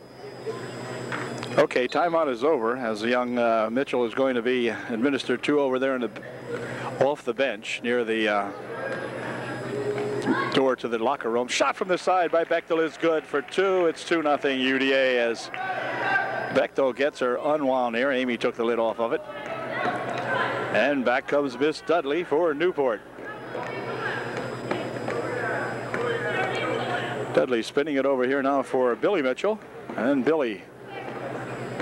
Okay, timeout is over as the young Mitchell is going to be administered to over there in the, off the bench near the door to the locker room. Shot from the side by Bechtel is good for two. It's 2-0 UDA as Bechtel gets her unwound here. Amy took the lid off of it. And back comes Miss Dudley for Newport. Dudley spinning it over here now for Billy Mitchell. And Billy,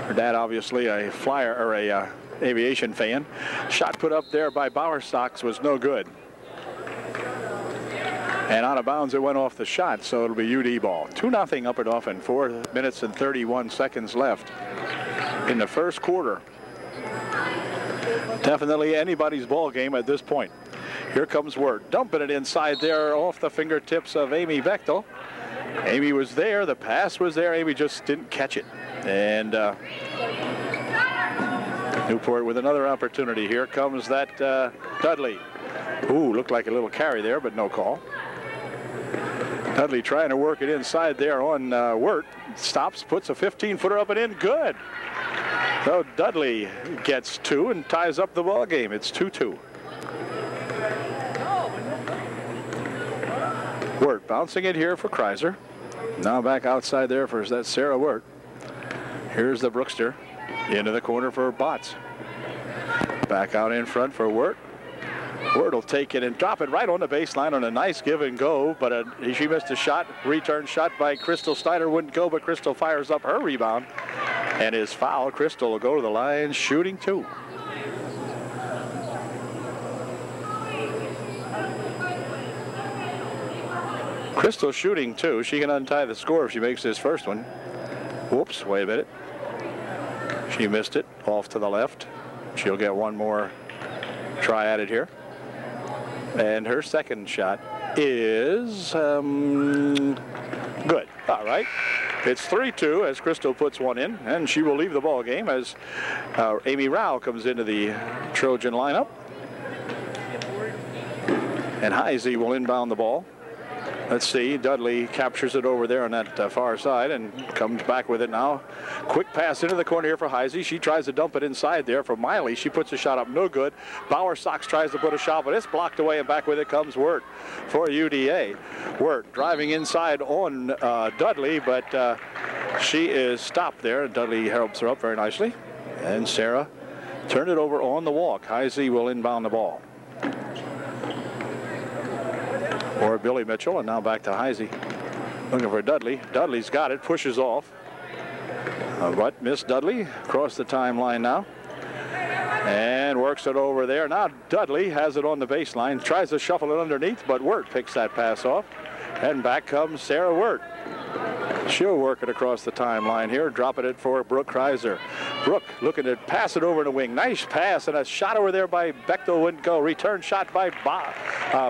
her dad obviously a flyer or a aviation fan. Shot put up there by Bowerstocks was no good. And out of bounds, it went off the shot, so it'll be UD ball. 2-0 up and off, and 4 minutes and 31 seconds left in the first quarter. Definitely anybody's ball game at this point. Here comes Wirt, dumping it inside there off the fingertips of Amy Bechtel. Amy was there, the pass was there, Amy just didn't catch it. And Newport with another opportunity. Here comes that Dudley. Ooh, looked like a little carry there, but no call. Dudley trying to work it inside there on Wirt. Stops, puts a 15-footer up and in. Good. So Dudley gets two and ties up the ball game. It's 2-2. Wirt bouncing it here for Kreiser. Now back outside there for that Sarah Wirt. Here's the Brookster. Into the corner for Botts. Back out in front for Wirt. Wirt will take it and drop it right on the baseline on a nice give and go, but she missed a shot. Return shot by Crystal Steiner wouldn't go, but Crystal fires up her rebound and is foul. Crystal will go to the line shooting two. Crystal shooting two. She can untie the score if she makes this first one. Whoops, wait a minute. She missed it off to the left. She'll get one more try at it here. And her second shot is good. All right. It's 3-2 as Crystal puts one in, and she will leave the ball game as Amy Rao comes into the Trojan lineup. And Heisey will inbound the ball. Let's see, Dudley captures it over there on that far side and comes back with it now. Quick pass into the corner here for Heisey. She tries to dump it inside there for Miley. She puts a shot up, no good. Bowerstocks tries to put a shot, but it's blocked away, and back with it comes Wirt for UDA. Wirt driving inside on Dudley, but she is stopped there. Dudley helps her up very nicely. And Sarah turned it over on the walk. Heisey will inbound the ball. Or Billy Mitchell, and now back to Heisey. Looking for Dudley. Dudley's got it, pushes off. But Miss Dudley across the timeline now. And works it over there. Now Dudley has it on the baseline, tries to shuffle it underneath, but Wirt picks that pass off. And back comes Sarah Wirt. She'll work it across the timeline here, dropping it for Brooke Kreiser. Brooke looking to pass it over in the wing. Nice pass and a shot over there by Bechtel wouldn't go. Return shot by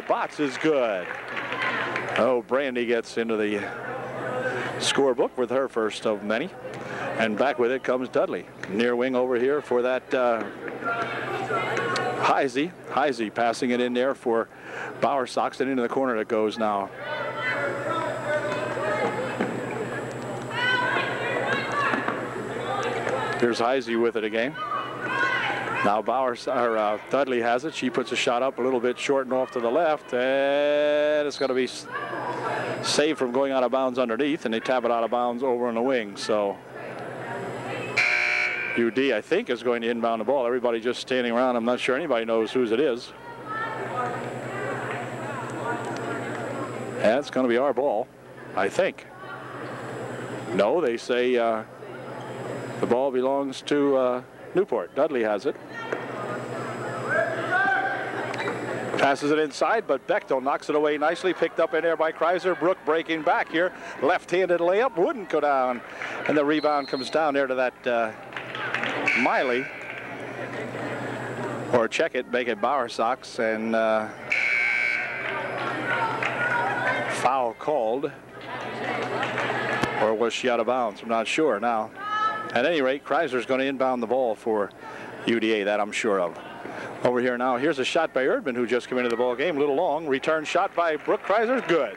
Botts is good. Oh, Brandy gets into the scorebook with her first of many. And back with it comes Dudley. Near wing over here for that Heisey. Heisey passing it in there for Bowersox and into the corner that goes now. Here's Heisey with it again. Now Dudley has it. She puts a shot up a little bit short and off to the left. And it's going to be saved from going out of bounds underneath. And they tap it out of bounds over on the wing. So UD, I think, is going to inbound the ball. Everybody just standing around. I'm not sure anybody knows whose it is. That's going to be our ball, I think. No, they say... the ball belongs to Newport. Dudley has it. Passes it inside, but Bechtel knocks it away nicely. Picked up in there by Kreiser. Brooke breaking back here. Left-handed layup wouldn't go down. And the rebound comes down there to that Miley. Or check it, make it Bowersox. And foul called. Or was she out of bounds? I'm not sure now. At any rate, Kreiser's going to inbound the ball for UDA, that I'm sure of. Over here now, here's a shot by Erdman, who just came into the ball game, a little long. Return shot by Brooke Kreiser, good.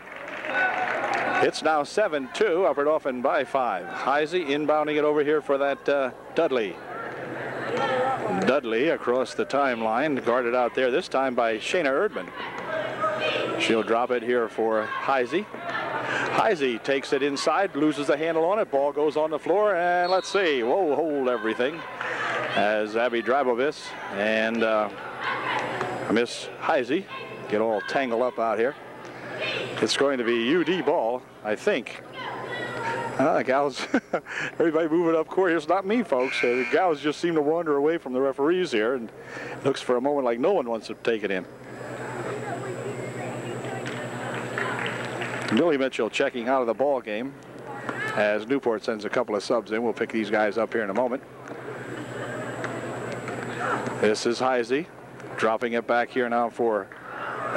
It's now 7-2, Upperdoffin by 5. Heisey inbounding it over here for that Dudley. Dudley across the timeline, guarded out there this time by Shayna Erdman. She'll drop it here for Heisey. Heisey takes it inside, loses the handle on it, ball goes on the floor, and let's see, whoa, hold everything, as Abby Drabovic and Miss Heisey get all tangled up out here. It's going to be UD ball, I think. Gals, everybody moving up court. It's not me, folks. The gals just seem to wander away from the referees here, and it looks for a moment like no one wants to take it in. Billy Mitchell checking out of the ball game as Newport sends a couple of subs in. We'll pick these guys up here in a moment. This is Heisey dropping it back here now for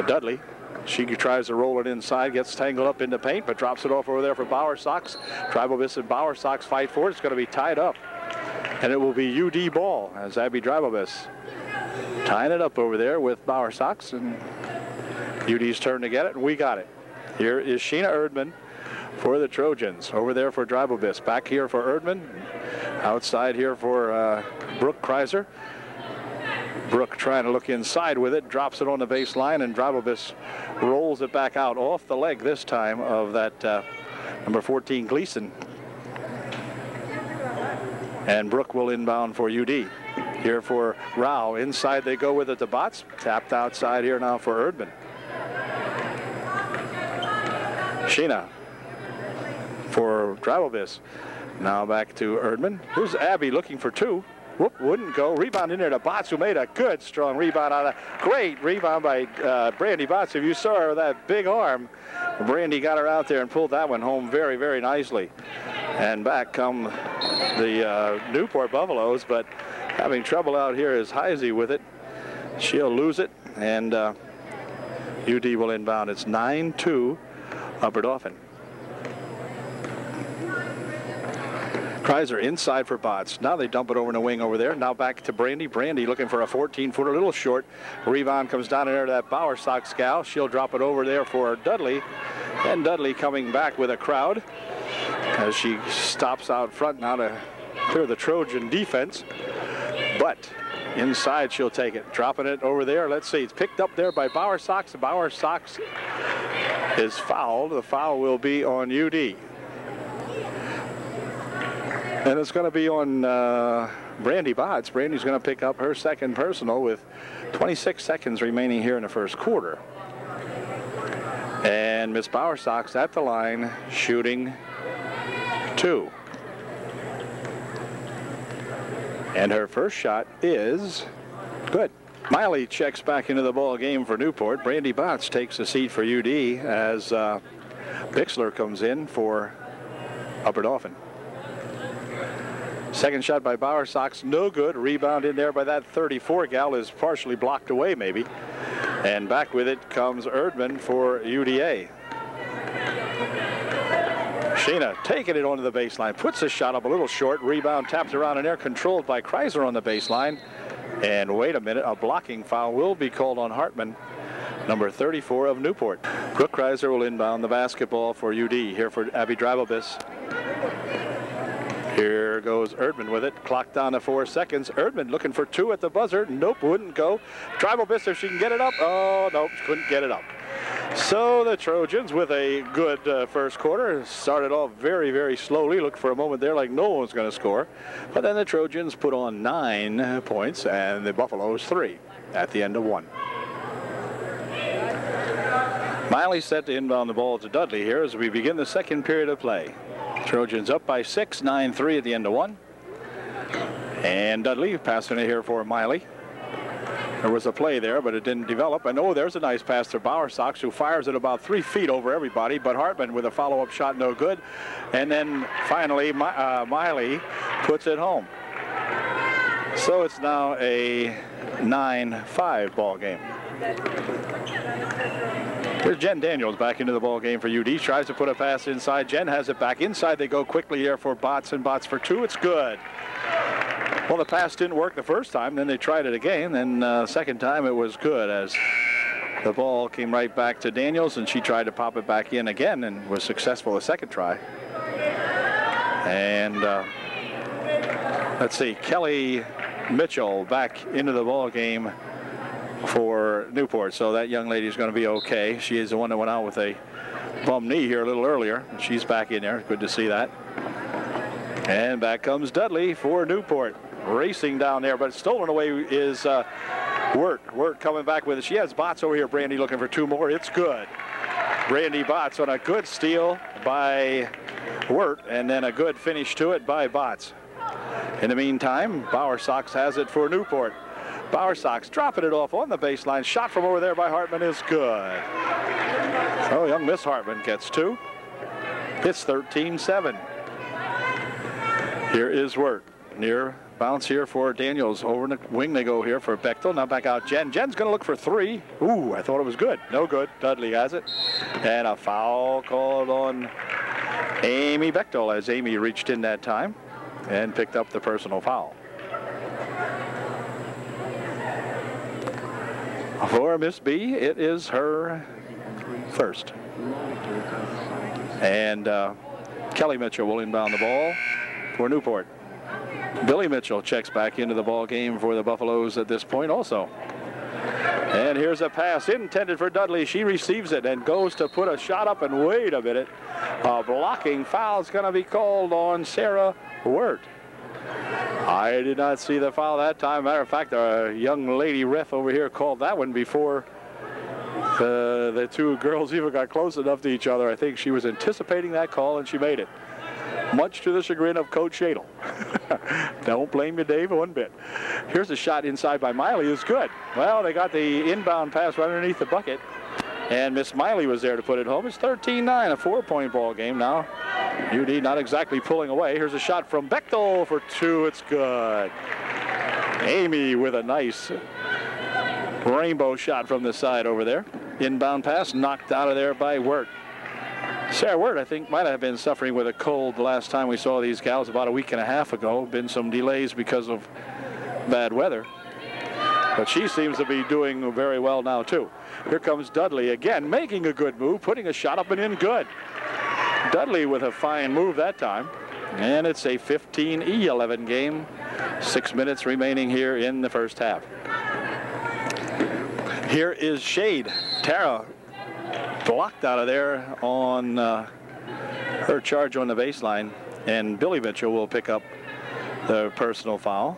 Dudley. She tries to roll it inside, gets tangled up in the paint, but drops it off over there for Bowersox. Drabovic and Bowersox fight for it. It's going to be tied up, and it will be UD ball as Abby Drabovic tying it up over there with Bowersox, and UD's turn to get it, and we got it. Here is Sheena Erdman for the Trojans. Over there for Drabovic. Back here for Erdman. Outside here for Brooke Kreiser. Brooke trying to look inside with it. Drops it on the baseline, and Drabovic rolls it back out off the leg this time of that number 14, Gleason. And Brooke will inbound for UD. Here for Rao. Inside they go with it to Botts. Tapped outside here now for Erdman. Sheena for Drabovic. Now back to Erdman. Here's Abby looking for two. Whoop, wouldn't go. Rebound in there to Botts, who made a good, strong rebound. Out of great rebound by Brandy Botts. If you saw her with that big arm, Brandy got her out there and pulled that one home very, very nicely. And back come the Newport Buffaloes, but having trouble out here is Heisey with it. She'll lose it, and UD will inbound. It's 9-2. Upperdoffin. Kreiser inside for Botts. Now they dump it over in the wing over there. Now back to Brandy. Brandy looking for a 14-footer, a little short. Rebound comes down in there to that Bowersox gal. She'll drop it over there for Dudley. And Dudley coming back with a crowd as she stops out front now to clear the Trojan defense. But inside she'll take it. Dropping it over there. Let's see. It's picked up there by Bowersox. Bowersox is fouled. The foul will be on UD. And it's going to be on Brandy Botts. Brandy's going to pick up her second personal with 26 seconds remaining here in the first quarter. And Miss Bowersox at the line shooting two. And her first shot is good. Miley checks back into the ball game for Newport. Brandy Botts takes a seat for UD as Bixler comes in for Upper Dolphin. Second shot by Bauer, Sox, no good. Rebound in there by that 34 gal is partially blocked away maybe. And back with it comes Erdman for UDA. Sheena taking it onto the baseline, puts a shot up a little short, rebound tapped around in there, controlled by Kreiser on the baseline. And wait a minute, a blocking foul will be called on Hartman, number 34 of Newport. Brooke Kreiser will inbound the basketball for UD here for Abby Drabobis. Here goes Erdman with it, clock down to 4 seconds. Erdman looking for two at the buzzer, nope, wouldn't go. Drabobis, if she can get it up, oh, nope, couldn't get it up. So the Trojans with a good first quarter, started off very, very slowly, looked for a moment there like no one's going to score. But then the Trojans put on 9 points and the Buffaloes 3 at the end of 1. Miley set to inbound the ball to Dudley here as we begin the second period of play. Trojans up by 6, 9-3 at the end of 1. And Dudley passing it here for Miley. There was a play there, but it didn't develop. And oh, there's a nice pass to Bowersox, who fires it about 3 feet over everybody. But Hartman with a follow-up shot, no good. And then finally, Miley puts it home. So it's now a 9-5 ball game. Here's Jen Daniels back into the ball game for UD. Tries to put a pass inside. Jen has it back inside. They go quickly here for Bots, and Bots for two. It's good. Well, the pass didn't work the first time. Then they tried it again. And second time it was good as the ball came right back to Daniels, and she tried to pop it back in again and was successful a second try. And let's see, Kelly Mitchell back into the ball game for Newport. So that young lady is going to be okay. She is the one that went out with a bum knee here a little earlier. She's back in there. Good to see that. And back comes Dudley for Newport. Racing down there, but stolen away is Wirt. Wirt coming back with it. She has Bots over here. Brandy looking for two more. It's good. Brandy Bots on a good steal by Wirt, and then a good finish to it by Bots. In the meantime, Bowersox has it for Newport. Bowersox dropping it off on the baseline. Shot from over there by Hartman is good. Oh, young Miss Hartman gets two. It's 13-7. Here is Wirt. Near bounce here for Daniels. Over in the wing they go here for Bechtel. Now back out Jen. Jen's going to look for three. Ooh, I thought it was good. No good. Dudley has it. And a foul called on Amy Bechtel as Amy reached in that time and picked up the personal foul. For Miss B, it is her first. And Kelly Mitchell will inbound the ball for Newport. Billy Mitchell checks back into the ball game for the Buffaloes at this point also. And here's a pass intended for Dudley. She receives it and goes to put a shot up, and wait a minute. A blocking foul is going to be called on Sarah Wirt. I did not see the foul that time. Matter of fact, a young lady ref over here called that one before the two girls even got close enough to each other. I think she was anticipating that call, and she made it. Much to the chagrin of Coach Shadle. Don't blame you, Dave, one bit. Here's a shot inside by Miley. It's good. Well, they got the inbound pass right underneath the bucket, and Miss Miley was there to put it home. It's 13-9, a 4-point ball game now. UD not exactly pulling away. Here's a shot from Bechtel for two. It's good. Amy with a nice rainbow shot from the side over there. Inbound pass knocked out of there by Wirt. Sarah Wirt, I think, might have been suffering with a cold the last time we saw these gals about a week and a half ago. Been some delays because of bad weather. But she seems to be doing very well now, too. Here comes Dudley again, making a good move, putting a shot up and in good. Dudley with a fine move that time. And it's a 15-11 game. 6 minutes remaining here in the first half. Here is Shade. Tara blocked out of there on her charge on the baseline, and Billy Mitchell will pick up the personal foul.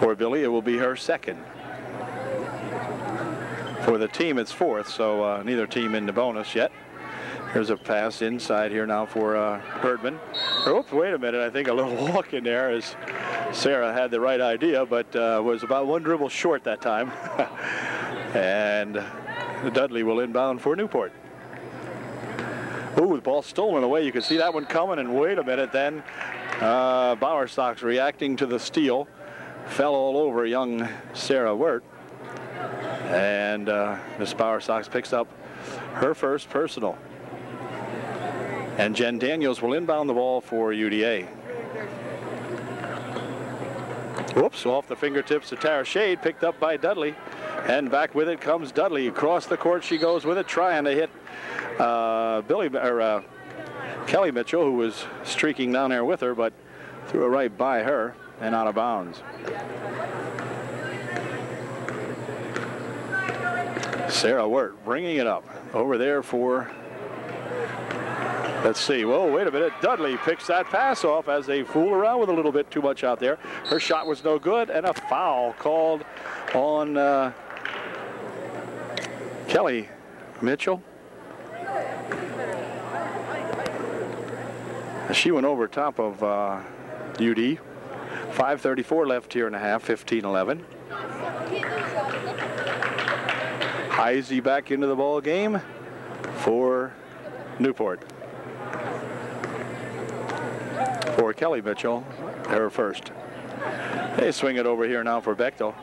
For Billy, it will be her second. For the team, it's fourth, so neither team in the bonus yet. Here's a pass inside here now for Erdman. Oops, wait a minute, I think a little walk in there as Sarah had the right idea, but was about one dribble short that time. And Dudley will inbound for Newport. Ooh, the ball stolen away. You could see that one coming, and wait a minute then. Bowersox reacting to the steal. Fell all over young Sarah Wirt. And Miss Bowersox picks up her first personal. And Jen Daniels will inbound the ball for UDA. Whoops, off the fingertips to Tara Shade, picked up by Dudley. And back with it comes Dudley. Across the court she goes with it, trying to hit Kelly Mitchell, who was streaking down there with her, but threw it right by her and out of bounds. Sarah Wirt bringing it up over there for, let's see, whoa, wait a minute. Dudley picks that pass off as they fool around with a little bit too much out there. Her shot was no good, and a foul called on Kelly Mitchell. She went over top of UD. 5:34 left here in a half, 15-11. Heisey back into the ball game for Newport. For Kelly Mitchell, her first. They swing it over here now for Bechtel.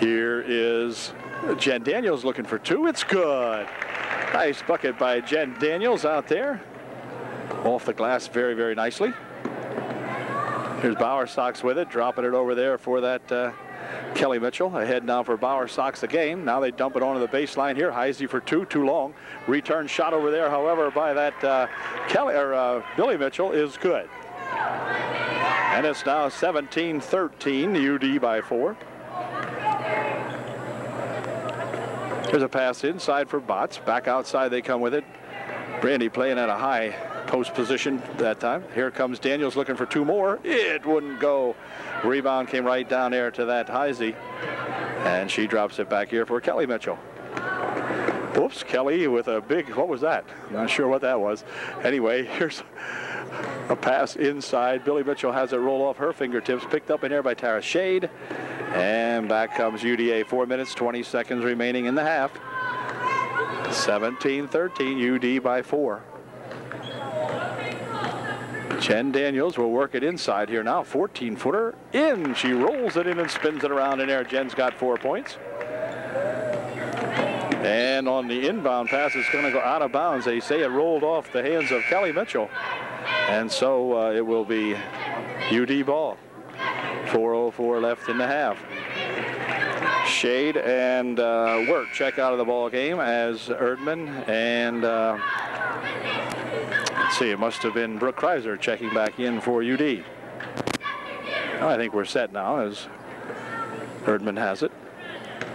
Here is Jen Daniels looking for two. It's good. Nice bucket by Jen Daniels out there. Off the glass very, very nicely. Here's Bowersox with it, dropping it over there for that Kelly Mitchell. Ahead now for Bowersox again. Now they dump it onto the baseline here. Heisey for two, too long. Return shot over there, however, by that Billy Mitchell is good. And it's now 17-13, UD by four. Here's a pass inside for Botts. Back outside they come with it. Brandy playing at a high post position that time. Here comes Daniels looking for two more. It wouldn't go. Rebound came right down there to that Heisey. And she drops it back here for Kelly Mitchell. Whoops, Kelly with a big, what was that? I'm not sure what that was. Anyway, here's a pass inside. Billy Mitchell has it roll off her fingertips. Picked up in air by Tara Shade. And back comes UDA. 4 minutes, 20 seconds remaining in the half. 17-13, UD by four. Jen Daniels will work it inside here now. 14-footer in. She rolls it in and spins it around in air. Jen's got 4 points. And on the inbound pass, it's going to go out of bounds. They say it rolled off the hands of Kelly Mitchell. And so it will be UD ball. 4:04 left in the half. Shade and Wirt check out of the ball game as Erdman and let's see, it must have been Brooke Kreiser checking back in for UD. Well, I think we're set now as Erdman has it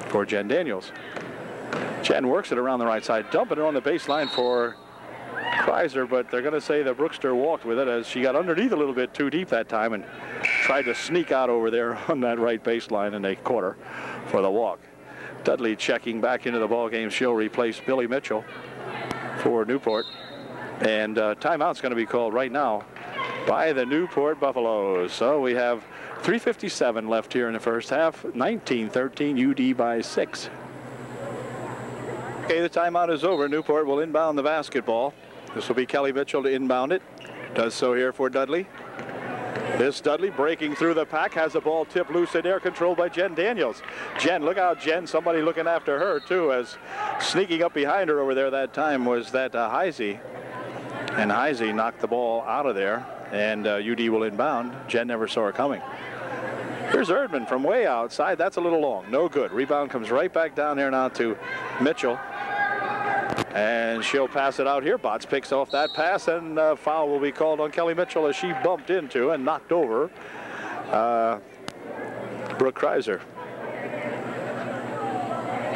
for Jen Daniels. Jen works it around the right side, dumping it on the baseline for Kreiser, but they're going to say that Brookster walked with it as she got underneath a little bit too deep that time and tried to sneak out over there on that right baseline, and they caught her for the walk. Dudley checking back into the ball game. She'll replace Billy Mitchell for Newport. And timeout's going to be called right now by the Newport Buffaloes. So we have 3:57 left here in the first half. 19-13, UD by six. Okay, the timeout is over. Newport will inbound the basketball. This will be Kelly Mitchell to inbound it. Does so here for Dudley. This Dudley breaking through the pack, has the ball tipped loose in air, controlled by Jen Daniels. Jen, look out, Jen. Somebody looking after her, too, as sneaking up behind her over there that time was that Heisey. And Heisey knocked the ball out of there, and UD will inbound. Jen never saw her coming. Here's Erdman from way outside. That's a little long. No good. Rebound comes right back down there now to Mitchell. And she'll pass it out here. Botts picks off that pass, and a foul will be called on Kelly Mitchell as she bumped into and knocked over Brooke Kreiser.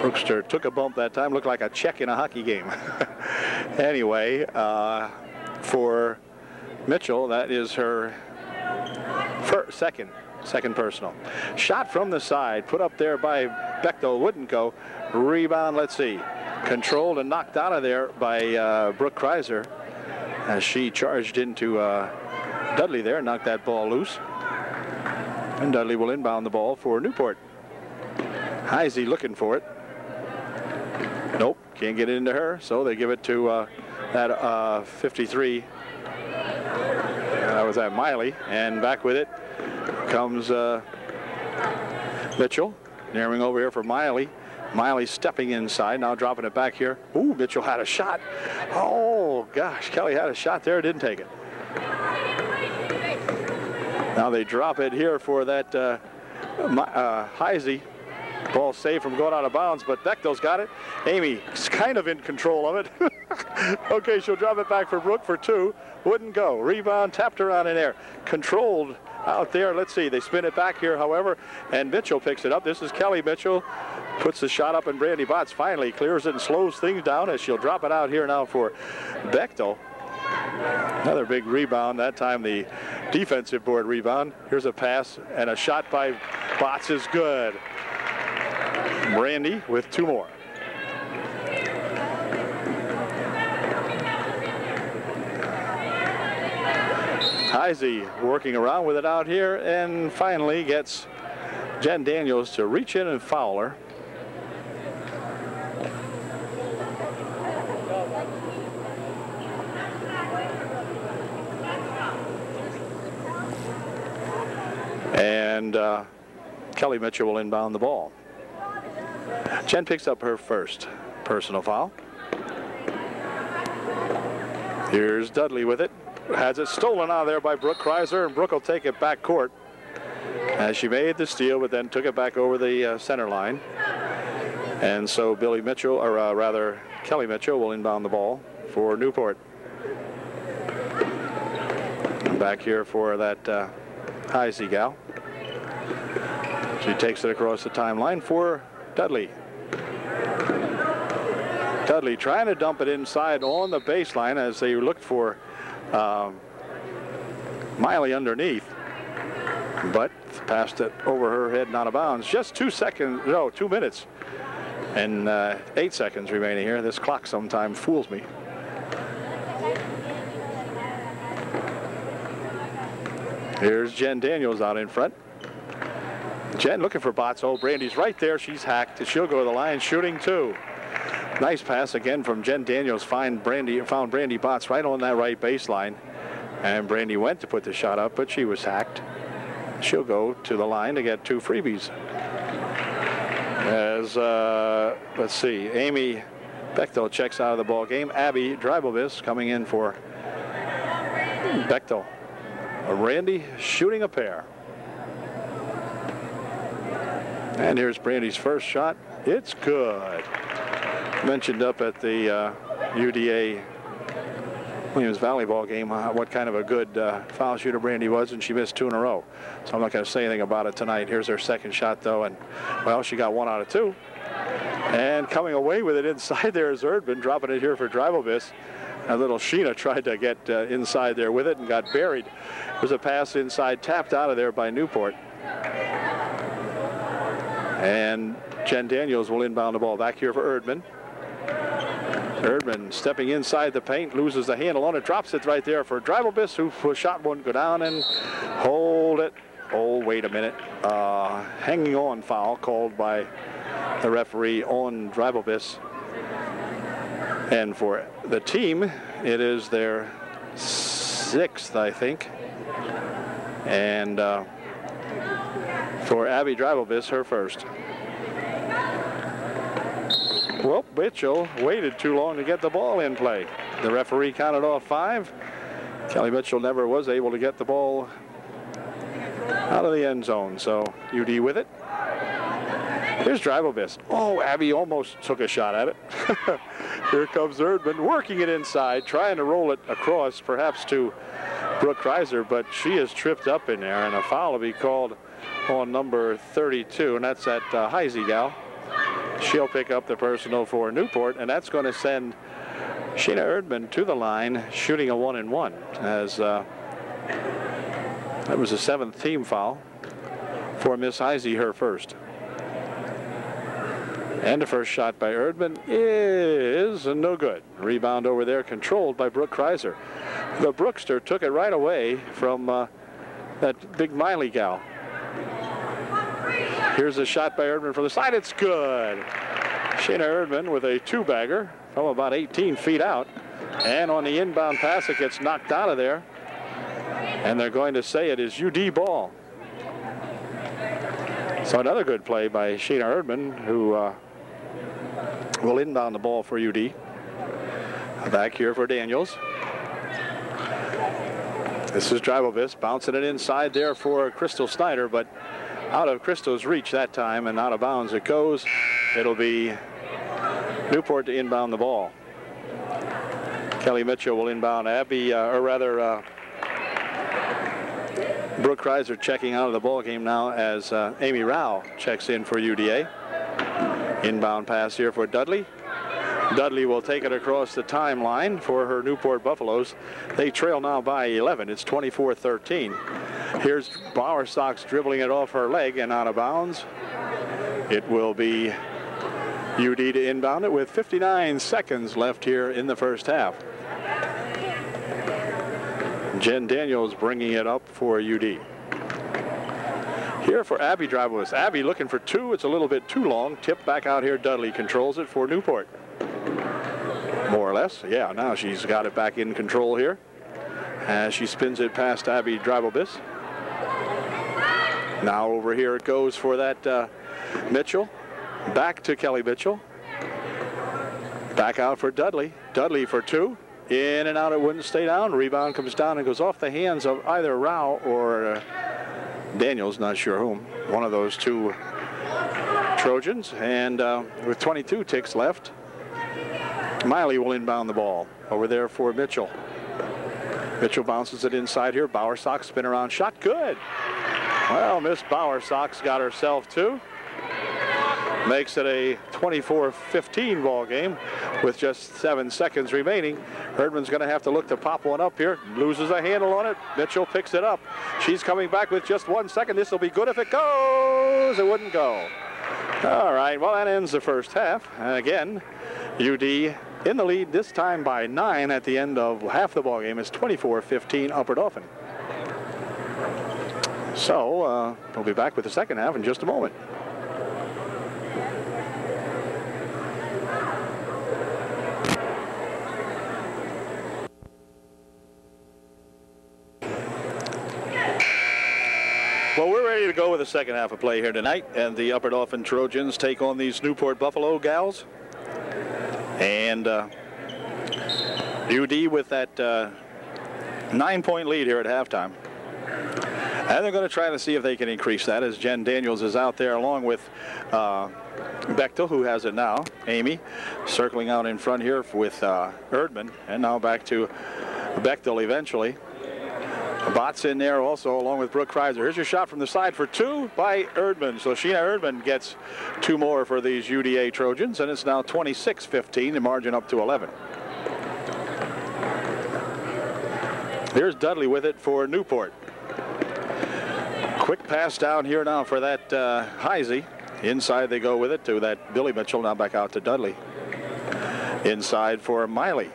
Brookster took a bump that time, looked like a check in a hockey game. Anyway, for Mitchell, that is her first, second personal. Shot from the side, put up there by Bechtel, wouldn't go. Rebound, let's see. Controlled and knocked out of there by Brooke Kreiser as she charged into Dudley there, knocked that ball loose. And Dudley will inbound the ball for Newport. Heisey looking for it. Nope, can't get it into her, so they give it to that 53. That was at Miley, and back with it comes Mitchell. Nearing over here for Miley. Miley stepping inside, now dropping it back here. Ooh, Mitchell had a shot. Oh, gosh, Kelly had a shot there, didn't take it. Now they drop it here for that Heisey. Ball saved from going out of bounds, but Bechtel's got it. Amy's kind of in control of it. Okay, she'll drop it back for Brooke for two. Wouldn't go. Rebound, tapped around in air. Controlled out there. Let's see. They spin it back here, however, and Mitchell picks it up. This is Kelly Mitchell. Puts the shot up, and Brandy Botts finally clears it and slows things down as she'll drop it out here now for Bechtel. Another big rebound, that time the defensive board rebound. Here's a pass, and a shot by Botts is good. Brandy with two more. Heisey working around with it out here and finally gets Jen Daniels to reach in and foul her. And Kelly Mitchell will inbound the ball. Jen picks up her first personal foul. Here's Dudley with it. Has it stolen out of there by Brooke Kreiser, and Brooke will take it back court. As she made the steal, but then took it back over the center line. And so Billy Mitchell, or rather Kelly Mitchell, will inbound the ball for Newport. Back here for that Heisey gal. She takes it across the timeline for Dudley. Dudley trying to dump it inside on the baseline as they looked for Miley underneath, but passed it over her head and out of bounds. Just 2 seconds, no, 2 minutes and 8 seconds remaining here. This clock sometimes fools me. Here's Jen Daniels out in front. Jen looking for Botts. Oh, Brandy's right there. She's hacked. She'll go to the line, shooting too. Nice pass again from Jen Daniels. Found Brandy Botts right on that right baseline. And Brandy went to put the shot up, but she was hacked. She'll go to the line to get two freebies. As, let's see, Amy Bechtel checks out of the ball game. Abby Dribovic coming in for Bechtel. Brandy shooting a pair. And here's Brandy's first shot. It's good. Mentioned up at the UDA Williams Valley ball game what kind of a good foul shooter Brandy was, and she missed two in a row. So I'm not going to say anything about it tonight. Here's her second shot, though, and, well, she got 1 out of 2. And coming away with it inside there is Erdman, dropping it here for Dribovic. A little Sheena tried to get inside there with it and got buried. There's a pass inside, tapped out of there by Newport. And Jen Daniels will inbound the ball back here for Erdman. Erdman stepping inside the paint, loses the handle on it, drops it right there for Dribovic, who shot one go down and hold it. Oh, wait a minute. Hanging on foul called by the referee on Dribovic. And for the team, it is their 6th, I think. And for Abby Dribovic, her first. Well, Mitchell waited too long to get the ball in play. The referee counted off 5. Kelly Mitchell never was able to get the ball out of the end zone, so UD with it. Here's Dribovic. Oh, Abby almost took a shot at it. Here comes Erdman working it inside, trying to roll it across, perhaps to Brooke Kreiser, but she is tripped up in there, and a foul will be called on number 32, and that's that Heisey gal. She'll pick up the personal for Newport, and that's going to send Sheena Erdman to the line, shooting a 1-and-1, as that was a 7th team foul for Miss Heisey, her first. And the first shot by Erdman is no good. Rebound over there controlled by Brooke Kreiser. The Brookster took it right away from that big Miley gal. Here's a shot by Erdman from the side. It's good. Sheena Erdman with a 2-bagger from about 18 feet out. And on the inbound pass, it gets knocked out of there. And they're going to say it is UD ball. So another good play by Sheena Erdman, who will inbound the ball for UD. Back here for Daniels. This is Drivovitz bouncing it inside there for Crystal Snyder, but out of Crystal's reach that time and out of bounds it goes. It'll be Newport to inbound the ball. Kelly Mitchell will inbound. Brooke Kreiser checking out of the ball game now as Amy Rao checks in for UDA. Inbound pass here for Dudley. Dudley will take it across the timeline for her Newport Buffaloes. They trail now by 11. It's 24-13. Here's Bowersox dribbling it off her leg and out of bounds. It will be UD to inbound it with 59 seconds left here in the first half. Jen Daniels bringing it up for UD. Here for Abby Drivovitz. Abby looking for two. It's a little bit too long. Tip back out here. Dudley controls it for Newport. More or less. Yeah, now she's got it back in control here as she spins it past Abby Drivovitz. Now over here it goes for that Mitchell. Back to Kelly Mitchell. Back out for Dudley. Dudley for two. In and out. It wouldn't stay down. Rebound comes down and goes off the hands of either Rao or Daniels, not sure whom. One of those two Trojans. And with 22 ticks left, Miley will inbound the ball over there for Mitchell. Mitchell bounces it inside here. Bowersox spin around shot. Good. Well, Miss Bowersox got herself two. Makes it a 24-15 ball game with just 7 seconds remaining. Herdman's going to have to look to pop one up here. Loses a handle on it. Mitchell picks it up. She's coming back with just 1 second. This will be good if it goes. It wouldn't go. All right, well, that ends the first half. Again, UD in the lead, this time by 9 at the end of half the ball game. It's 24-15 Upper Dauphin. So we'll be back with the second half in just a moment. Well, we're ready to go with the second half of play here tonight, and the Upper Dauphin Trojans take on these Newport Buffalo gals. And UD with that 9-point lead here at halftime. And they're going to try to see if they can increase that, as Jen Daniels is out there along with Bechtel, who has it now. Amy circling out in front here with Erdman, and now back to Bechtel eventually. Bots in there also, along with Brooke Kreiser. Here's your shot from the side for two by Erdman. So Sheena Erdman gets two more for these UDA Trojans, and it's now 26-15, the margin up to 11. Here's Dudley with it for Newport. Quick pass down here now for that Heisey. Inside they go with it to that Billy Mitchell, now back out to Dudley. Inside for Miley.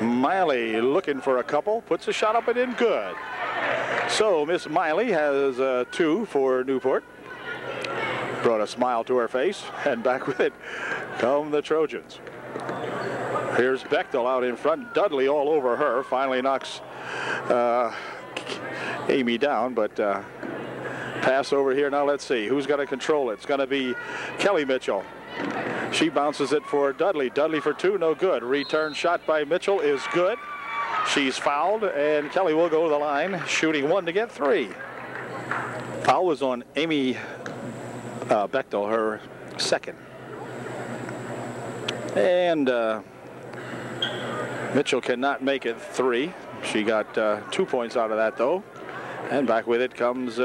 Miley looking for a couple, puts a shot up and in, good. So Miss Miley has two for Newport. Brought a smile to her face, and back with it come the Trojans. Here's Bechtel out in front, Dudley all over her, finally knocks Amy down, but pass over here. Now let's see who's going to control it. It's going to be Kelly Mitchell. She bounces it for Dudley. Dudley for two, no good. Return shot by Mitchell is good. She's fouled, and Kelly will go to the line, shooting one to get three. Foul was on Amy Bechtel, her second. And Mitchell cannot make it three. She got 2 points out of that, though. And back with it comes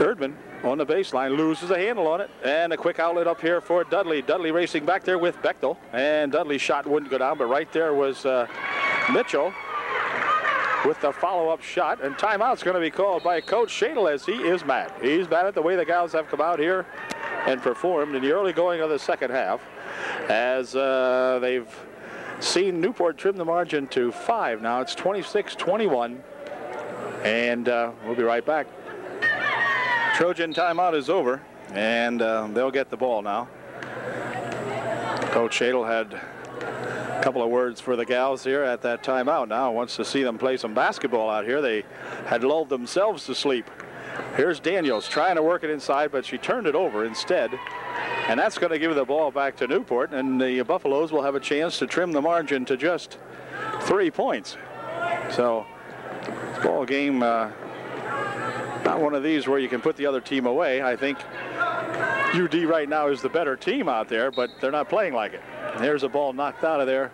Erdman. On the baseline, loses a handle on it, and a quick outlet up here for Dudley. Dudley racing back there with Bechtel, and Dudley's shot wouldn't go down, but right there was Mitchell with the follow-up shot, and timeout's going to be called by Coach Shadle, as he is mad. He's mad at the way the gals have come out here and performed in the early going of the second half, as they've seen Newport trim the margin to 5. Now it's 26-21, and we'll be right back. Trojan timeout is over, and they'll get the ball now. Coach Shadle had couple of words for the gals here at that timeout. Now wants to see them play some basketball out here. They had lulled themselves to sleep. Here's Daniels trying to work it inside, but she turned it over instead. And that's going to give the ball back to Newport, and the Buffaloes will have a chance to trim the margin to just 3 points. So ball game, not one of these where you can put the other team away. I think UD right now is the better team out there, but they're not playing like it. There's a ball knocked out of there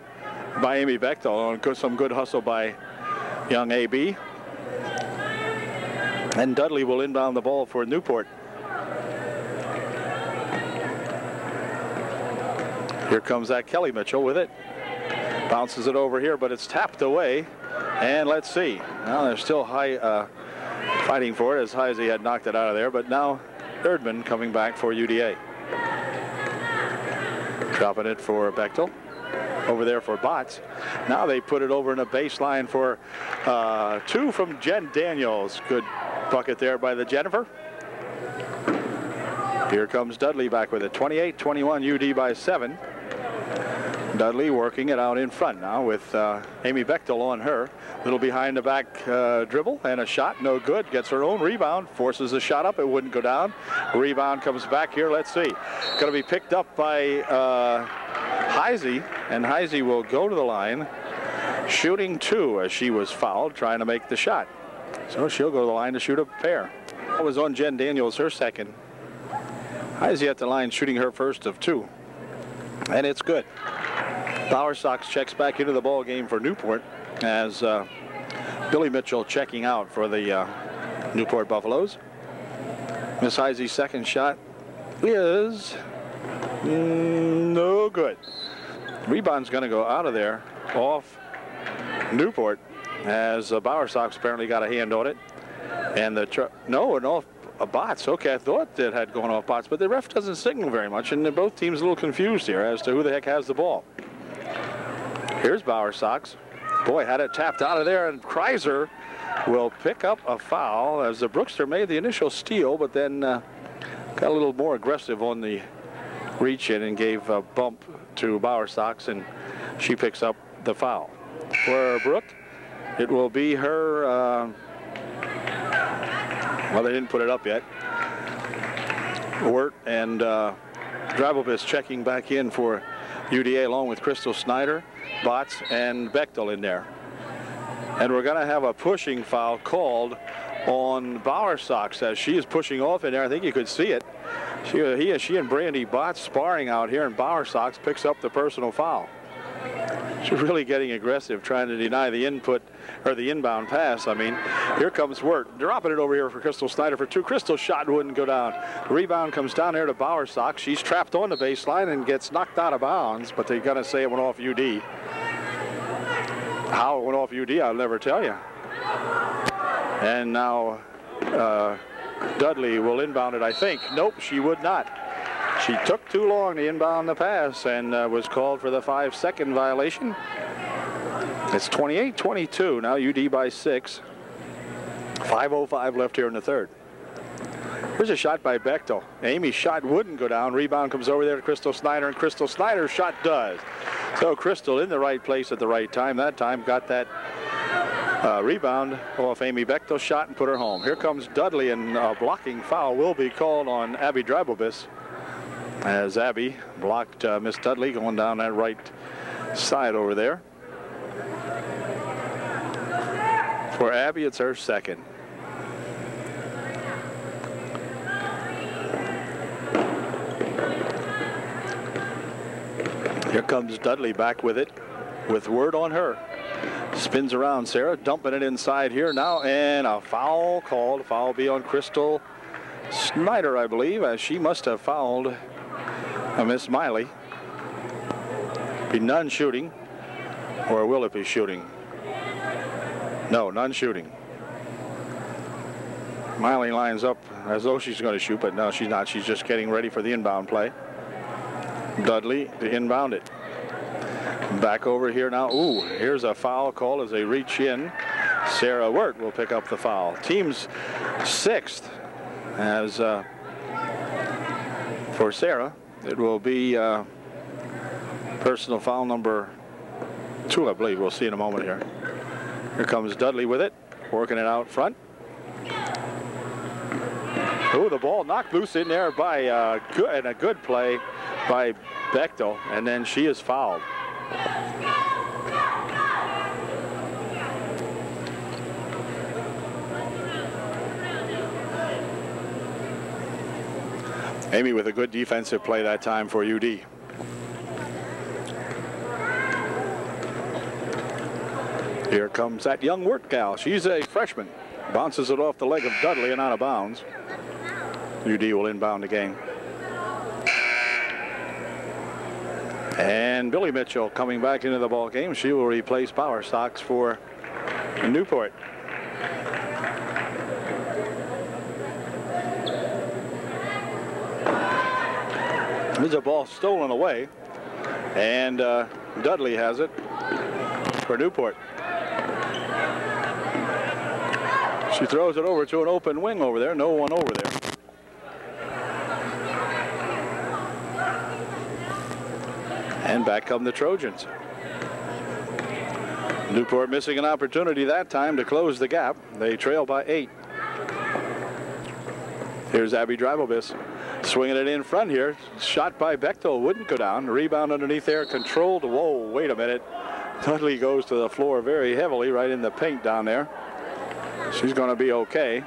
by Amy Bechtel, and some good hustle by young AB. And Dudley will inbound the ball for Newport. Here comes that Kelly Mitchell with it. Bounces it over here, but it's tapped away. And let's see. Now they're still high, fighting for it, as high as he had knocked it out of there. But now Erdman coming back for UDA. Dropping it for Bechtel. Over there for Botts. Now they put it over in a baseline for two from Jen Daniels. Good bucket there by the Jennifer. Here comes Dudley back with it. 28-21 UD by 7. Dudley working it out in front now with Amy Bechtel on her. Little behind the back dribble and a shot. No good. Gets her own rebound. Forces the shot up. It wouldn't go down. Rebound comes back here. Let's see. Going to be picked up by Heisey. And Heisey will go to the line. Shooting two as she was fouled trying to make the shot. So she'll go to the line to shoot a pair. That was on Jen Daniels, her second. Heisey at the line shooting her first of two. And it's good. Power Sox checks back into the ball game for Newport as Billy Mitchell checking out for the Newport Buffaloes. Miss Heisey's second shot is no good. Rebound's going to go out of there off Newport as Bauer Sox apparently got a hand on it. And the no, and off Botts. Okay, I thought it had gone off Botts, but the ref doesn't signal very much, and both teams a little confused here as to who the heck has the ball. Here's Bauer Sox. Boy, had it tapped out of there, and Kreiser will pick up a foul as the Brookster made the initial steal, but then got a little more aggressive on the reach in and gave a bump to Bauer Sox, and she picks up the foul. For Brooke, it will be her, well, they didn't put it up yet. Wirt and Drabobis checking back in for UDA along with Crystal Snyder, Botts, and Bechtel in there. And we're going to have a pushing foul called on Bauer Sox as she is pushing off in there. I think you could see it. She and Brandy Botts sparring out here, and Bauer Sox picks up the personal foul. She's really getting aggressive, trying to deny the input, or the inbound pass, I mean. Here comes Wirt, dropping it over here for Crystal Snyder for two. Crystal's shot wouldn't go down. The rebound comes down there to Bauer Sox. She's trapped on the baseline and gets knocked out of bounds, but they're going to say it went off UD. How it went off UD, I'll never tell you. And now Dudley will inbound it, I think. Nope, she would not. She took too long to inbound the pass and was called for the 5-second violation. It's 28-22, now UD by 6. 5:05 left here in the third. Here's a shot by Bechtel. Amy's shot wouldn't go down. Rebound comes over there to Crystal Snyder, and Crystal Snyder's shot does. So Crystal in the right place at the right time. That time got that rebound off Amy Bechtel's shot and put her home. Here comes Dudley, and a blocking foul will be called on Abby Drabobis. As Abby blocked Miss Dudley going down that right side over there. For Abby, it's her second. Here comes Dudley back with it, with word on her. Spins around, Sarah, dumping it inside here now, and a foul called. Foul be on Crystal Snyder, I believe, as she must have fouled Miss Miley. Be none shooting, or will it be shooting? No, none shooting. Miley lines up as though she's going to shoot, but no, she's not. She's just getting ready for the inbound play. Dudley to inbound it. Back over here now. Ooh, here's a foul call as they reach in. Sarah Wirt will pick up the foul. Team's sixth as for Sarah. It will be personal foul number two, I believe. We'll see in a moment here. Here comes Dudley with it, working it out front. Oh, the ball knocked loose in there by a good play by Bechtel, and then she is fouled. Amy with a good defensive play that time for UD. Here comes that young Wirt gal. She's a freshman. Bounces it off the leg of Dudley and out of bounds. UD will inbound the game. And Billy Mitchell coming back into the ball game. She will replace Power Stocks for Newport. There's a ball stolen away, and Dudley has it for Newport. She throws it over to an open wing over there. No one over there. And back come the Trojans. Newport missing an opportunity that time to close the gap. They trail by 8. Here's Abby Drivobis. Swinging it in front here. Shot by Bechtel. Wouldn't go down. Rebound underneath there. Controlled. Whoa, wait a minute. Dudley goes to the floor very heavily right in the paint down there. She's going to be okay.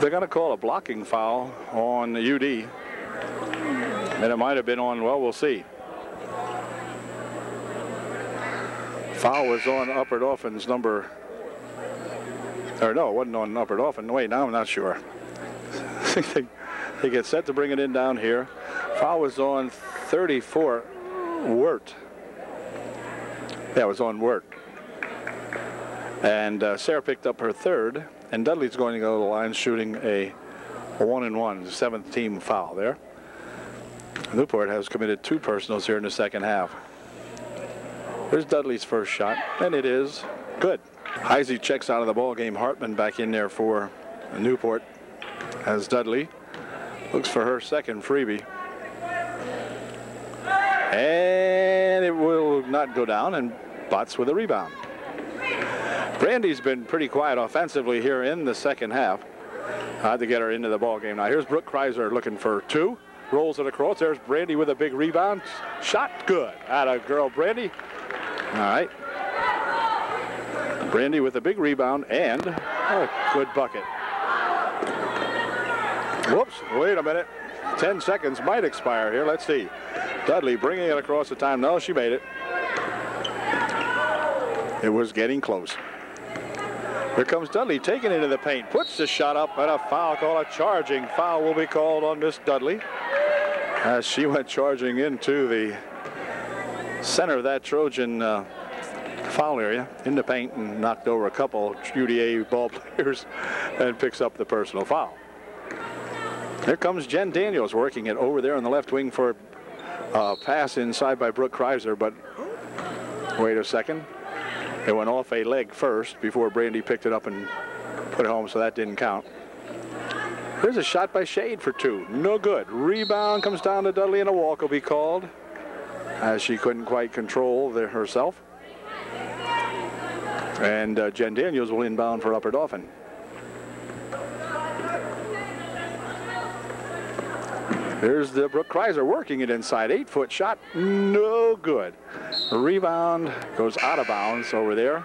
They're going to call a blocking foul on UD. And it might have been on, well, we'll see. Foul was on Upper Dolphins number, or no, it wasn't on Upper Dolphin. Wait, now I'm not sure. They get set to bring it in down here. Foul was on 34, Wirt. That was on Wirt. And Sarah picked up her third, and Dudley's going to go to the line shooting a 1-and-1, 7th team foul there. Newport has committed 2 personals here in the second half. There's Dudley's first shot, and it is good. Heisey checks out of the ball game. Hartman back in there for Newport. As Dudley looks for her second freebie. And it will not go down, and Botts with a rebound. Brandy's been pretty quiet offensively here in the second half. Hard to get her into the ball game. Now here's Brooke Kreiser looking for 2. Rolls it across. There's Brandy with a big rebound. Shot good. Atta girl, Brandy. All right. Brandy with a big rebound and a good bucket. Whoops, wait a minute. 10 seconds might expire here. Let's see. Dudley bringing it across the time. No, she made it. It was getting close. Here comes Dudley taking it into the paint. Puts the shot up and a foul call. A charging foul will be called on Miss Dudley as she went charging into the center of that Trojan foul area in the paint and knocked over a couple UDA ball players and picks up the personal foul. Here comes Jen Daniels working it over there on the left wing for a pass inside by Brooke Kreiser, but wait a second. It went off a leg first before Brandy picked it up and put it home, so that didn't count. Here's a shot by Shade for 2. No good. Rebound comes down to Dudley, and a walk will be called as she couldn't quite control herself. And Jen Daniels will inbound for Upper Dauphin. There's the Brooke Kreiser working it inside. 8-foot shot, no good. Rebound goes out of bounds over there,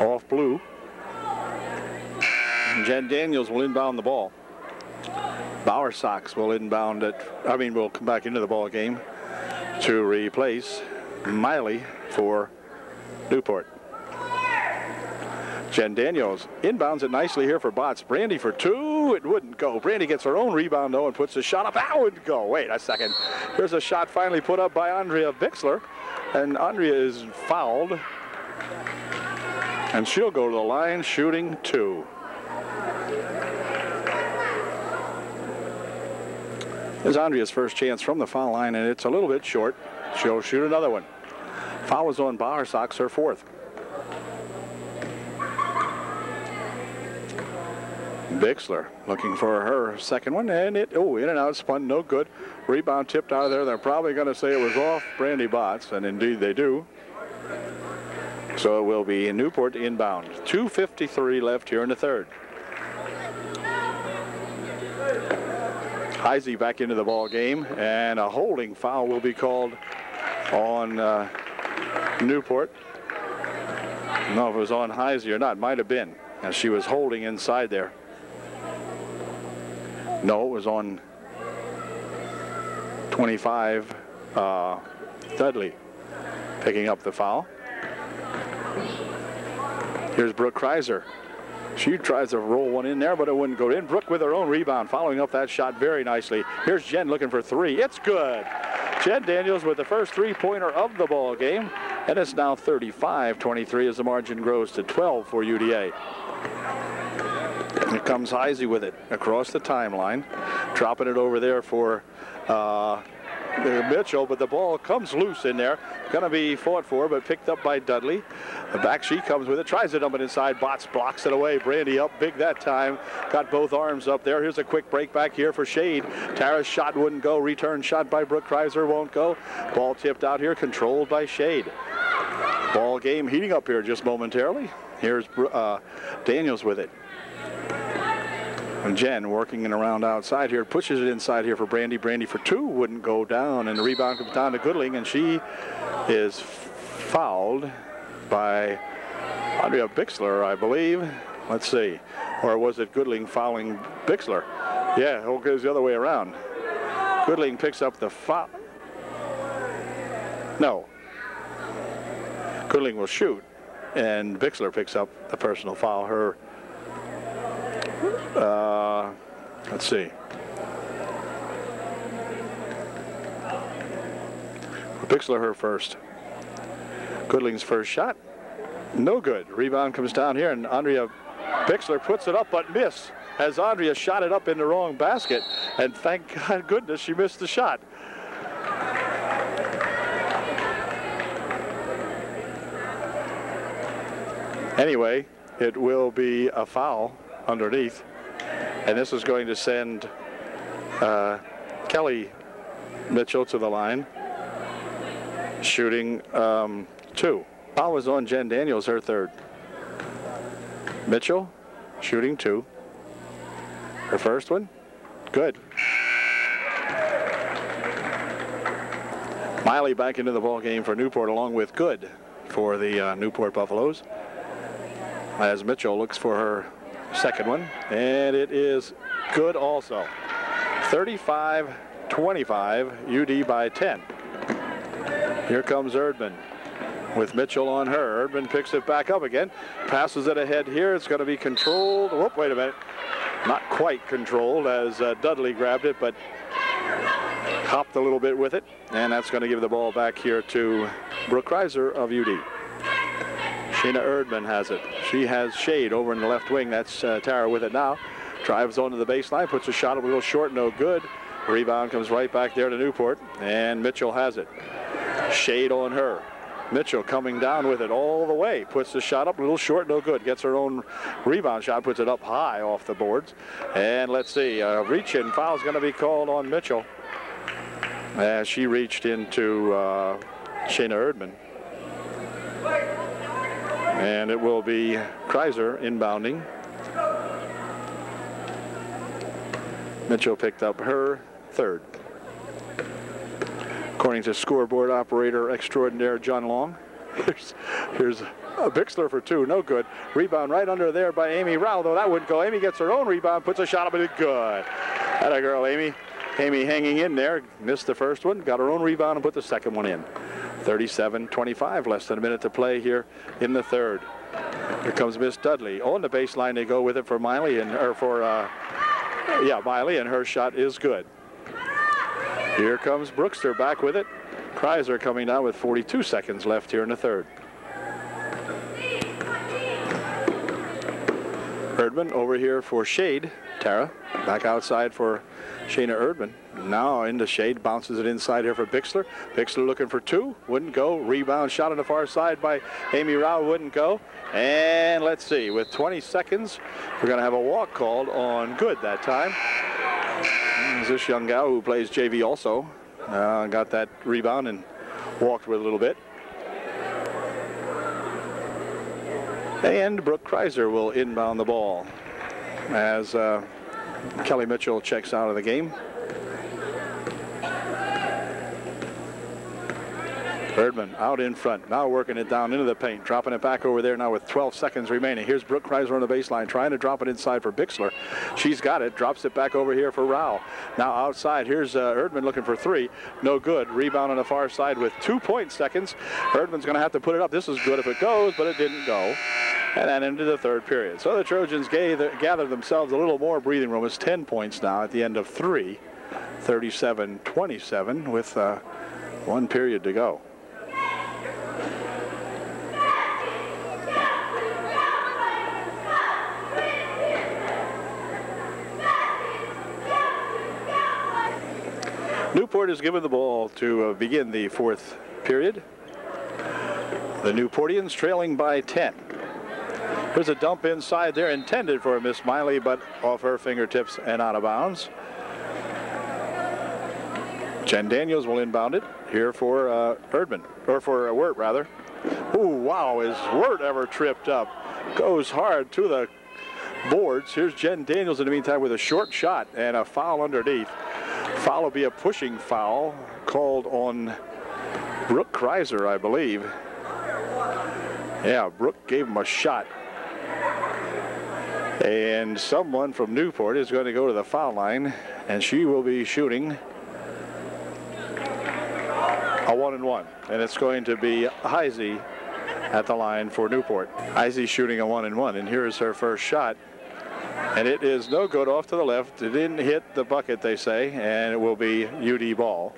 off blue. And Jen Daniels will inbound the ball. Bauer Sox will inbound it. I mean, will come back into the ball game to replace Miley for Newport. Jen Daniels inbounds it nicely here for Botts. Brandy for 2. It wouldn't go. Brandy gets her own rebound, though, and puts the shot up. That would go. Wait a second. Here's a shot finally put up by Andrea Bixler, and Andrea is fouled. And she'll go to the line shooting 2. There's Andrea's first chance from the foul line, and it's a little bit short. She'll shoot another one. Foul is on Bowersox, her 4th. Bixler looking for her second one, and it, oh, in and out, spun, no good. Rebound tipped out of there. They're probably going to say it was off Brandy Botts, and indeed they do. So it will be Newport inbound. 2:53 left here in the third. Heisey back into the ball game, and a holding foul will be called on Newport. I don't know if it was on Heisey or not. Might have been, as she was holding inside there. No, it was on 25, Dudley picking up the foul. Here's Brooke Kreiser. She tries to roll one in there, but it wouldn't go in. Brooke with her own rebound, following up that shot very nicely. Here's Jen looking for three. It's good. Jen Daniels with the first three-pointer of the ball game, and it's now 35-23 as the margin grows to 12 for UDA. Here comes Heisey with it across the timeline, dropping it over there for Mitchell, but the ball comes loose in there. Going to be fought for, but picked up by Dudley. Back she comes with it. Tries to dump it inside. Botts blocks it away. Brandy up big that time. Got both arms up there. Here's a quick break back here for Shade. Tara's shot wouldn't go. Return shot by Brooke Kreiser won't go. Ball tipped out here, controlled by Shade. Ball game heating up here just momentarily. Here's Daniels with it. And Jen working it around outside here, pushes it inside here for Brandy. Brandy for two, wouldn't go down, and the rebound comes down to Goodling, and she is fouled by Andrea Bixler, I believe. Let's see, or was it Goodling fouling Bixler? Yeah, it goes the other way around. Goodling picks up the foul. No, Goodling will shoot, and Bixler picks up the personal foul. Her let's see. Bixler her first. Goodling's first shot. No good. Rebound comes down here, and Andrea Bixler puts it up but missed, as Andrea shot it up in the wrong basket, and thank goodness she missed the shot. Anyway, it will be a foul underneath, and this is going to send Kelly Mitchell to the line, shooting two. Foul was on Jen Daniels, her third. Mitchell shooting two. Her first one, good. Miley back into the ball game for Newport, along with good for the Newport Buffaloes, as Mitchell looks for her second one, and it is good also. 35-25, UD by 10. Here comes Erdman with Mitchell on her. Erdman picks it back up again, passes it ahead here. It's going to be controlled. Whoop, wait a minute. Not quite controlled, as Dudley grabbed it, but hopped a little bit with it, and that's going to give the ball back here to Brooke Kreiser of UD. Sheena Erdman has it. She has Shade over in the left wing. That's Tara with it now. Drives onto the baseline, puts a shot a little short, no good. Rebound comes right back there to Newport, and Mitchell has it. Shade on her. Mitchell coming down with it all the way. Puts the shot up a little short, no good. Gets her own rebound shot, puts it up high off the boards. And let's see, a reach-in foul is going to be called on Mitchell, as she reached into Sheena Erdman. And it will be Kreiser inbounding. Mitchell picked up her third. According to scoreboard operator extraordinaire John Long, here's Bixler for two, no good. Rebound right under there by Amy Rowell, though that wouldn't go. Amy gets her own rebound, puts a shot up, and it's good. Atta girl, Amy. Amy hanging in there, missed the first one, got her own rebound, and put the second one in. 37-25, less than a minute to play here in the third. Here comes Miss Dudley. On the baseline, they go with it for Miley, and Miley, and her shot is good. Here comes Brookster back with it. Kreiser coming down with 42 seconds left here in the third. Erdman over here for Shade. Tara back outside for Shayna Erdman. Now in the shade, bounces it inside here for Bixler. Bixler looking for two, wouldn't go. Rebound shot on the far side by Amy Rao, wouldn't go. And let's see, with 20 seconds, we're going to have a walk called on Good that time. This young gal who plays JV also got that rebound and walked with a little bit. And Brooke Kreiser will inbound the ball as Kelly Mitchell checks out of the game. Erdman out in front, now working it down into the paint, dropping it back over there now with 12 seconds remaining. Here's Brooke Kreiser on the baseline, trying to drop it inside for Bixler. She's got it, drops it back over here for Rao. Now outside, here's Erdman looking for three. No good, rebound on the far side with 2 point seconds. Erdman's going to have to put it up. This is good if it goes, but it didn't go. And that ended the third period. So the Trojans gathered themselves a little more breathing room. It's 10 points now at the end of three, 37-27 with one period to go. Newport is given the ball to begin the fourth period. The Newportians trailing by 10. Here's a dump inside there intended for Miss Miley, but off her fingertips and out of bounds. Jen Daniels will inbound it here for Erdman, or for Wirt rather. Ooh, wow, is Wirt ever tripped up? Goes hard to the boards. Here's Jen Daniels in the meantime with a short shot and a foul underneath. Foul will be a pushing foul called on Brooke Kreiser, I believe. Yeah, Brooke gave him a shot. And someone from Newport is going to go to the foul line, and she will be shooting a one and one. And it's going to be Heisey at the line for Newport. Heisey shooting a one and one, and here is her first shot. And it is no good off to the left. It didn't hit the bucket, they say, and it will be UD ball.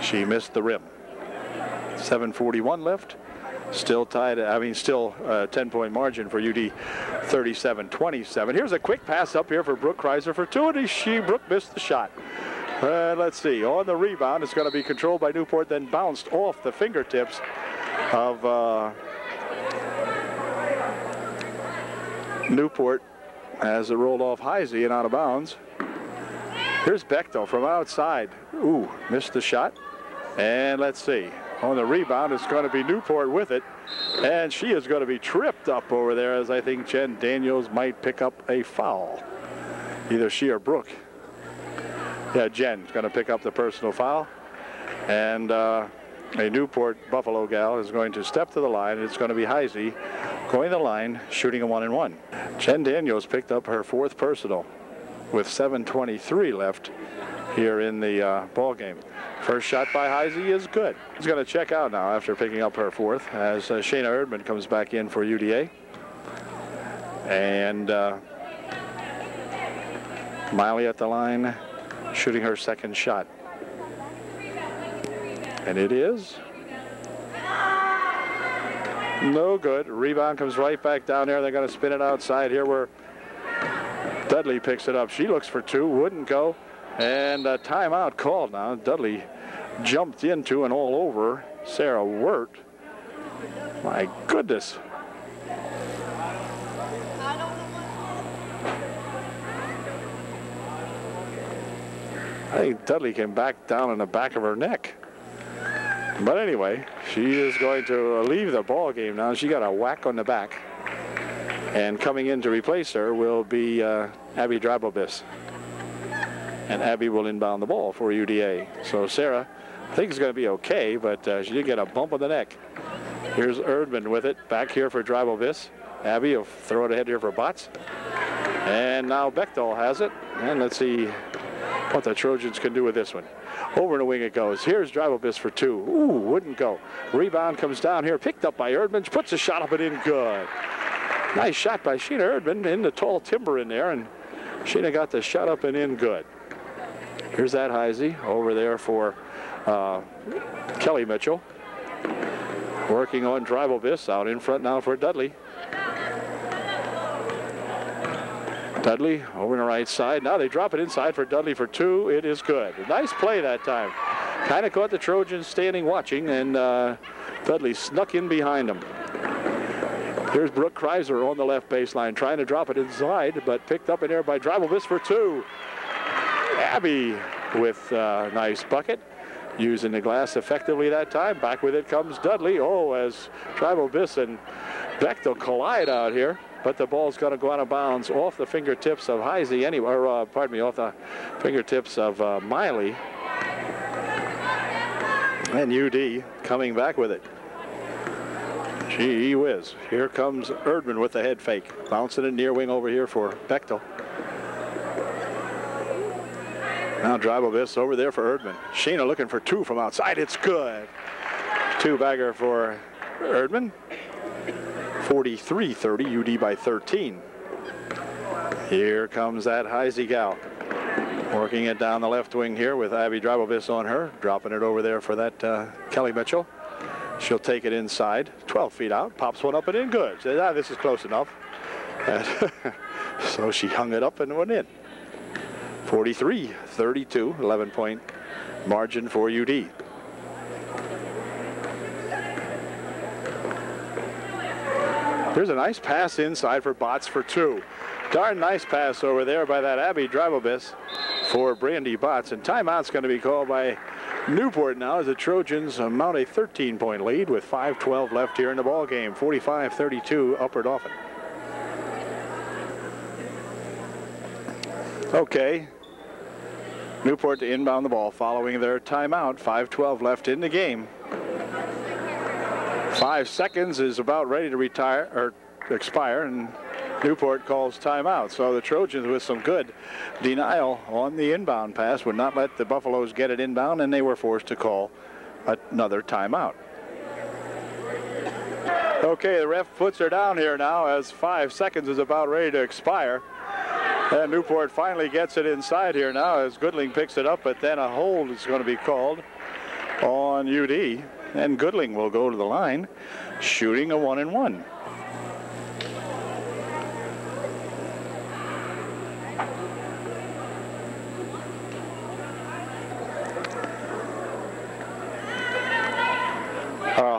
She missed the rim. 7:41 left. Still tied, I mean, still 10-point margin for UD, 37-27. Here's a quick pass up here for Brooke Kreiser for two, and Brooke missed the shot. Let's see, on the rebound, it's going to be controlled by Newport, then bounced off the fingertips of Newport as it rolled off Heisey and out of bounds. Here's Bechtel from outside. Ooh, missed the shot. And let's see. On the rebound, it's going to be Newport with it. And she is going to be tripped up over there, as I think Jen Daniels might pick up a foul. Either she or Brooke. Yeah, Jen's going to pick up the personal foul. And a Newport Buffalo gal is going to step to the line. It's going to be Heisey going to the line, shooting a one and one. Jen Daniels picked up her fourth personal with 7:23 left here in the ball game. First shot by Heisey is good. She's going to check out now after picking up her fourth as Shayna Erdman comes back in for UDA. And Miley at the line, shooting her second shot. And it is no good. Rebound comes right back down there. They're going to spin it outside here where Dudley picks it up. She looks for two, wouldn't go. And a timeout called now. Dudley jumped into and all over Sarah Wirt. My goodness. I think Dudley came back down on the back of her neck. But anyway, she is going to leave the ball game now. She got a whack on the back. And coming in to replace her will be Abby Drabobis. And Abby will inbound the ball for UDA. So Sarah, I think, is going to be okay, but she did get a bump on the neck. Here's Erdman with it. Back here for Drabobis. Abby will throw it ahead here for Botts. And now Bechtel has it. And let's see what the Trojans can do with this one. Over in the wing it goes. Here's Drabobis for two. Ooh, wouldn't go. Rebound comes down here, picked up by Erdman, puts a shot up and in, good. Nice shot by Sheena Erdman in the tall timber in there, and Sheena got the shot up and in, good. Here's that Heisey over there for Kelly Mitchell. Working on Drabobis out in front now for Dudley. Dudley over the right side. Now they drop it inside for Dudley for two. It is good. A nice play that time. Kind of caught the Trojans standing watching, and Dudley snuck in behind them. Here's Brooke Kreiser on the left baseline trying to drop it inside, but picked up in there by Dribblevist for two. Abbey with a nice bucket. Using the glass effectively that time. Back with it comes Dudley. Oh, as Dribblevist and Bechtel collide out here. But the ball's going to go out of bounds off the fingertips of Heisey anyway, or pardon me, off the fingertips of Miley. And UD coming back with it. Gee whiz. Here comes Erdman with the head fake. Bouncing it near wing over here for Bechtel. Now Dribblevist over there for Erdman. Sheena looking for two from outside. It's good. Two-bagger for Erdman. 43-30, UD by 13. Here comes that Heisey gal. Working it down the left wing here with Abby Dribblevist on her. Dropping it over there for that Kelly Mitchell. She'll take it inside. 12 feet out. Pops one up and in. Good. Says, ah, this is close enough. And so she hung it up and went in. 43-32, 11-point margin for UD. There's a nice pass inside for Botts for two. Darn nice pass over there by that Abby Dribblevist for Brandy Botts. And timeout's going to be called by Newport now as the Trojans mount a 13-point lead with 5:12 left here in the ball game. 45-32 Upper Dauphin. Okay. Newport to inbound the ball following their timeout. 5:12 left in the game. 5 seconds is about ready to retire or expire, and Newport calls timeout. So the Trojans with some good denial on the inbound pass would not let the Buffaloes get it inbound, and they were forced to call another timeout. Okay, the ref puts her down here now as 5 seconds is about ready to expire. And Newport finally gets it inside here now as Goodling picks it up, but then a hold is going to be called on UD. And Goodling will go to the line, shooting a 1-and-1.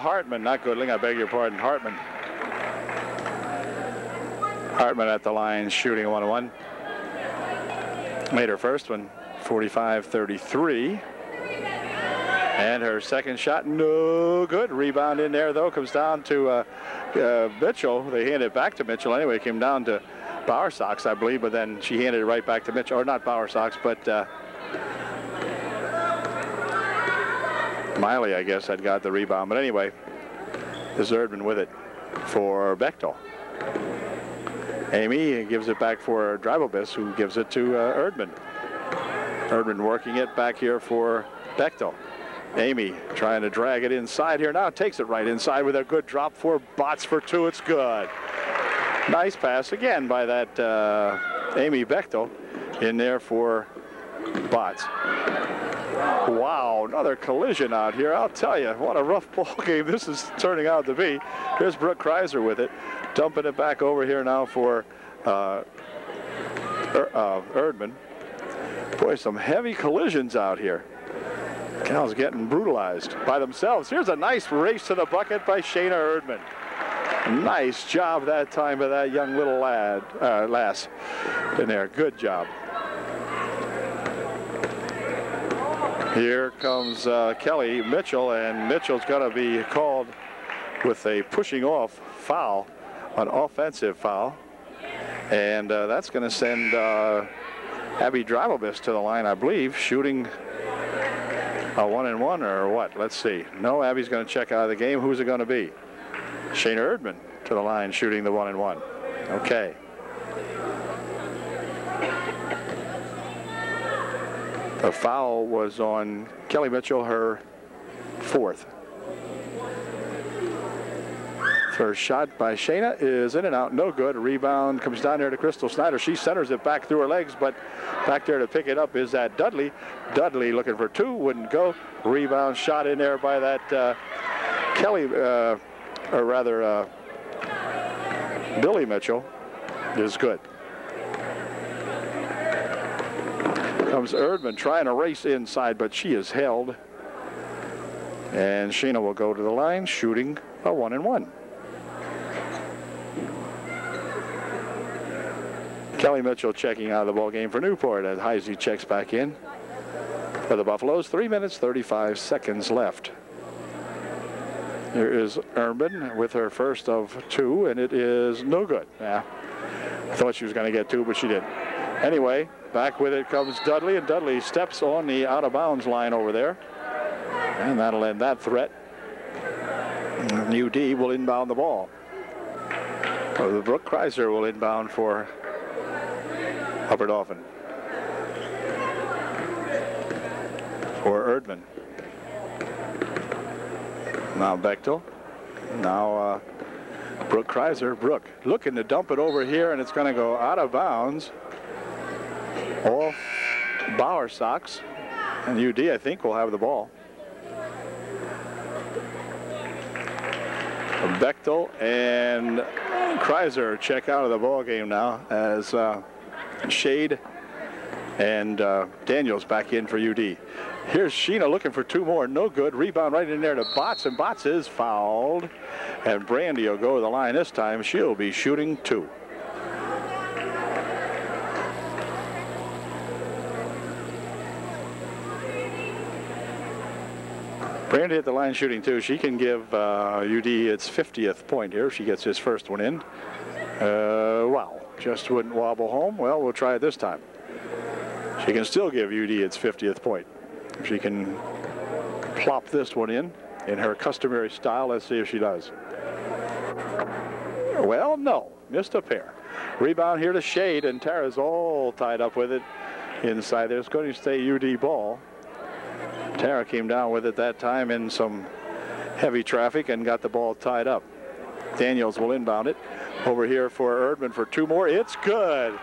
Hartman, not Goodling, I beg your pardon, Hartman. Hartman at the line, shooting a 1-and-1. Made her first one, 45-33. And her second shot, no good. Rebound in there, though, comes down to Mitchell. They handed it back to Mitchell anyway. It came down to Bowersox, I believe, but then she handed it right back to Mitchell. Or not Bowersox, but Miley, I guess, had got the rebound. But anyway, this is Erdman with it for Bechtel. Amy gives it back for Dribblevist, who gives it to Erdman. Erdman working it back here for Bechtel. Amy trying to drag it inside here now. Takes it right inside with a good drop for Botts for two. It's good. Nice pass again by that Amy Bechtel in there for Botts. Wow, another collision out here. I'll tell you, what a rough ball game this is turning out to be. Here's Brooke Kreiser with it. Dumping it back over here now for Erdman. Boy, some heavy collisions out here. Gals getting brutalized by themselves. Here's a nice race to the bucket by Shayna Erdman. Nice job that time by that young little lad, lass in there. Good job. Here comes Kelly Mitchell, and Mitchell's going to be called with a pushing off foul, an offensive foul. And that's going to send Abby Dribblevist to the line, I believe, shooting a 1-and-1 or what? Let's see. No, Abby's going to check out of the game. Who's it going to be? Shayna Erdman to the line shooting the 1-and-1. Okay. The foul was on Kelly Mitchell, her fourth. First shot by Shayna is in and out. No good. Rebound comes down there to Crystal Snyder. She centers it back through her legs, but back there to pick it up is that Dudley. Dudley looking for two. Wouldn't go. Rebound shot in there by that Kelly, or rather Billy Mitchell is good. comes Erdman trying to race inside, but she is held. And Sheena will go to the line, shooting a 1-and-1. Kelly Mitchell checking out of the ballgame for Newport as Heisey checks back in. For the Buffaloes, 3 minutes, 35 seconds left. Here is Erdman with her first of two, and it is no good. Yeah, I thought she was going to get two, but she didn't. Anyway, back with it comes Dudley, and Dudley steps on the out-of-bounds line over there. And that'll end that threat. And UD will inbound the ball. So Brooke Kreiser will inbound for Upper Dauphin. For Erdman. Now Bechtel. Now Brooke Kreiser. Brooke looking to dump it over here, and it's going to go out of bounds. Off Bowersox. And UD, I think, will have the ball. Bechtel and Kreiser check out of the ball game now as Shade and Daniels back in for UD. Here's Sheena looking for two more. No good. Rebound right in there to Botts, and Botts is fouled. And Brandy will go to the line this time. She'll be shooting two. Brandy at the line shooting two. She can give UD its 50th point here if she gets his first one in. Wow, just wouldn't wobble home. Well, we'll try it this time. She can still give UD its 50th point. If she can plop this one in her customary style, let's see if she does. Well, no, missed a pair. Rebound here to Shade, and Tara's all tied up with it inside there. It's going to stay UD ball. Tara came down with it that time in some heavy traffic and got the ball tied up. Daniels will inbound it over here for Erdman for two more. It's good.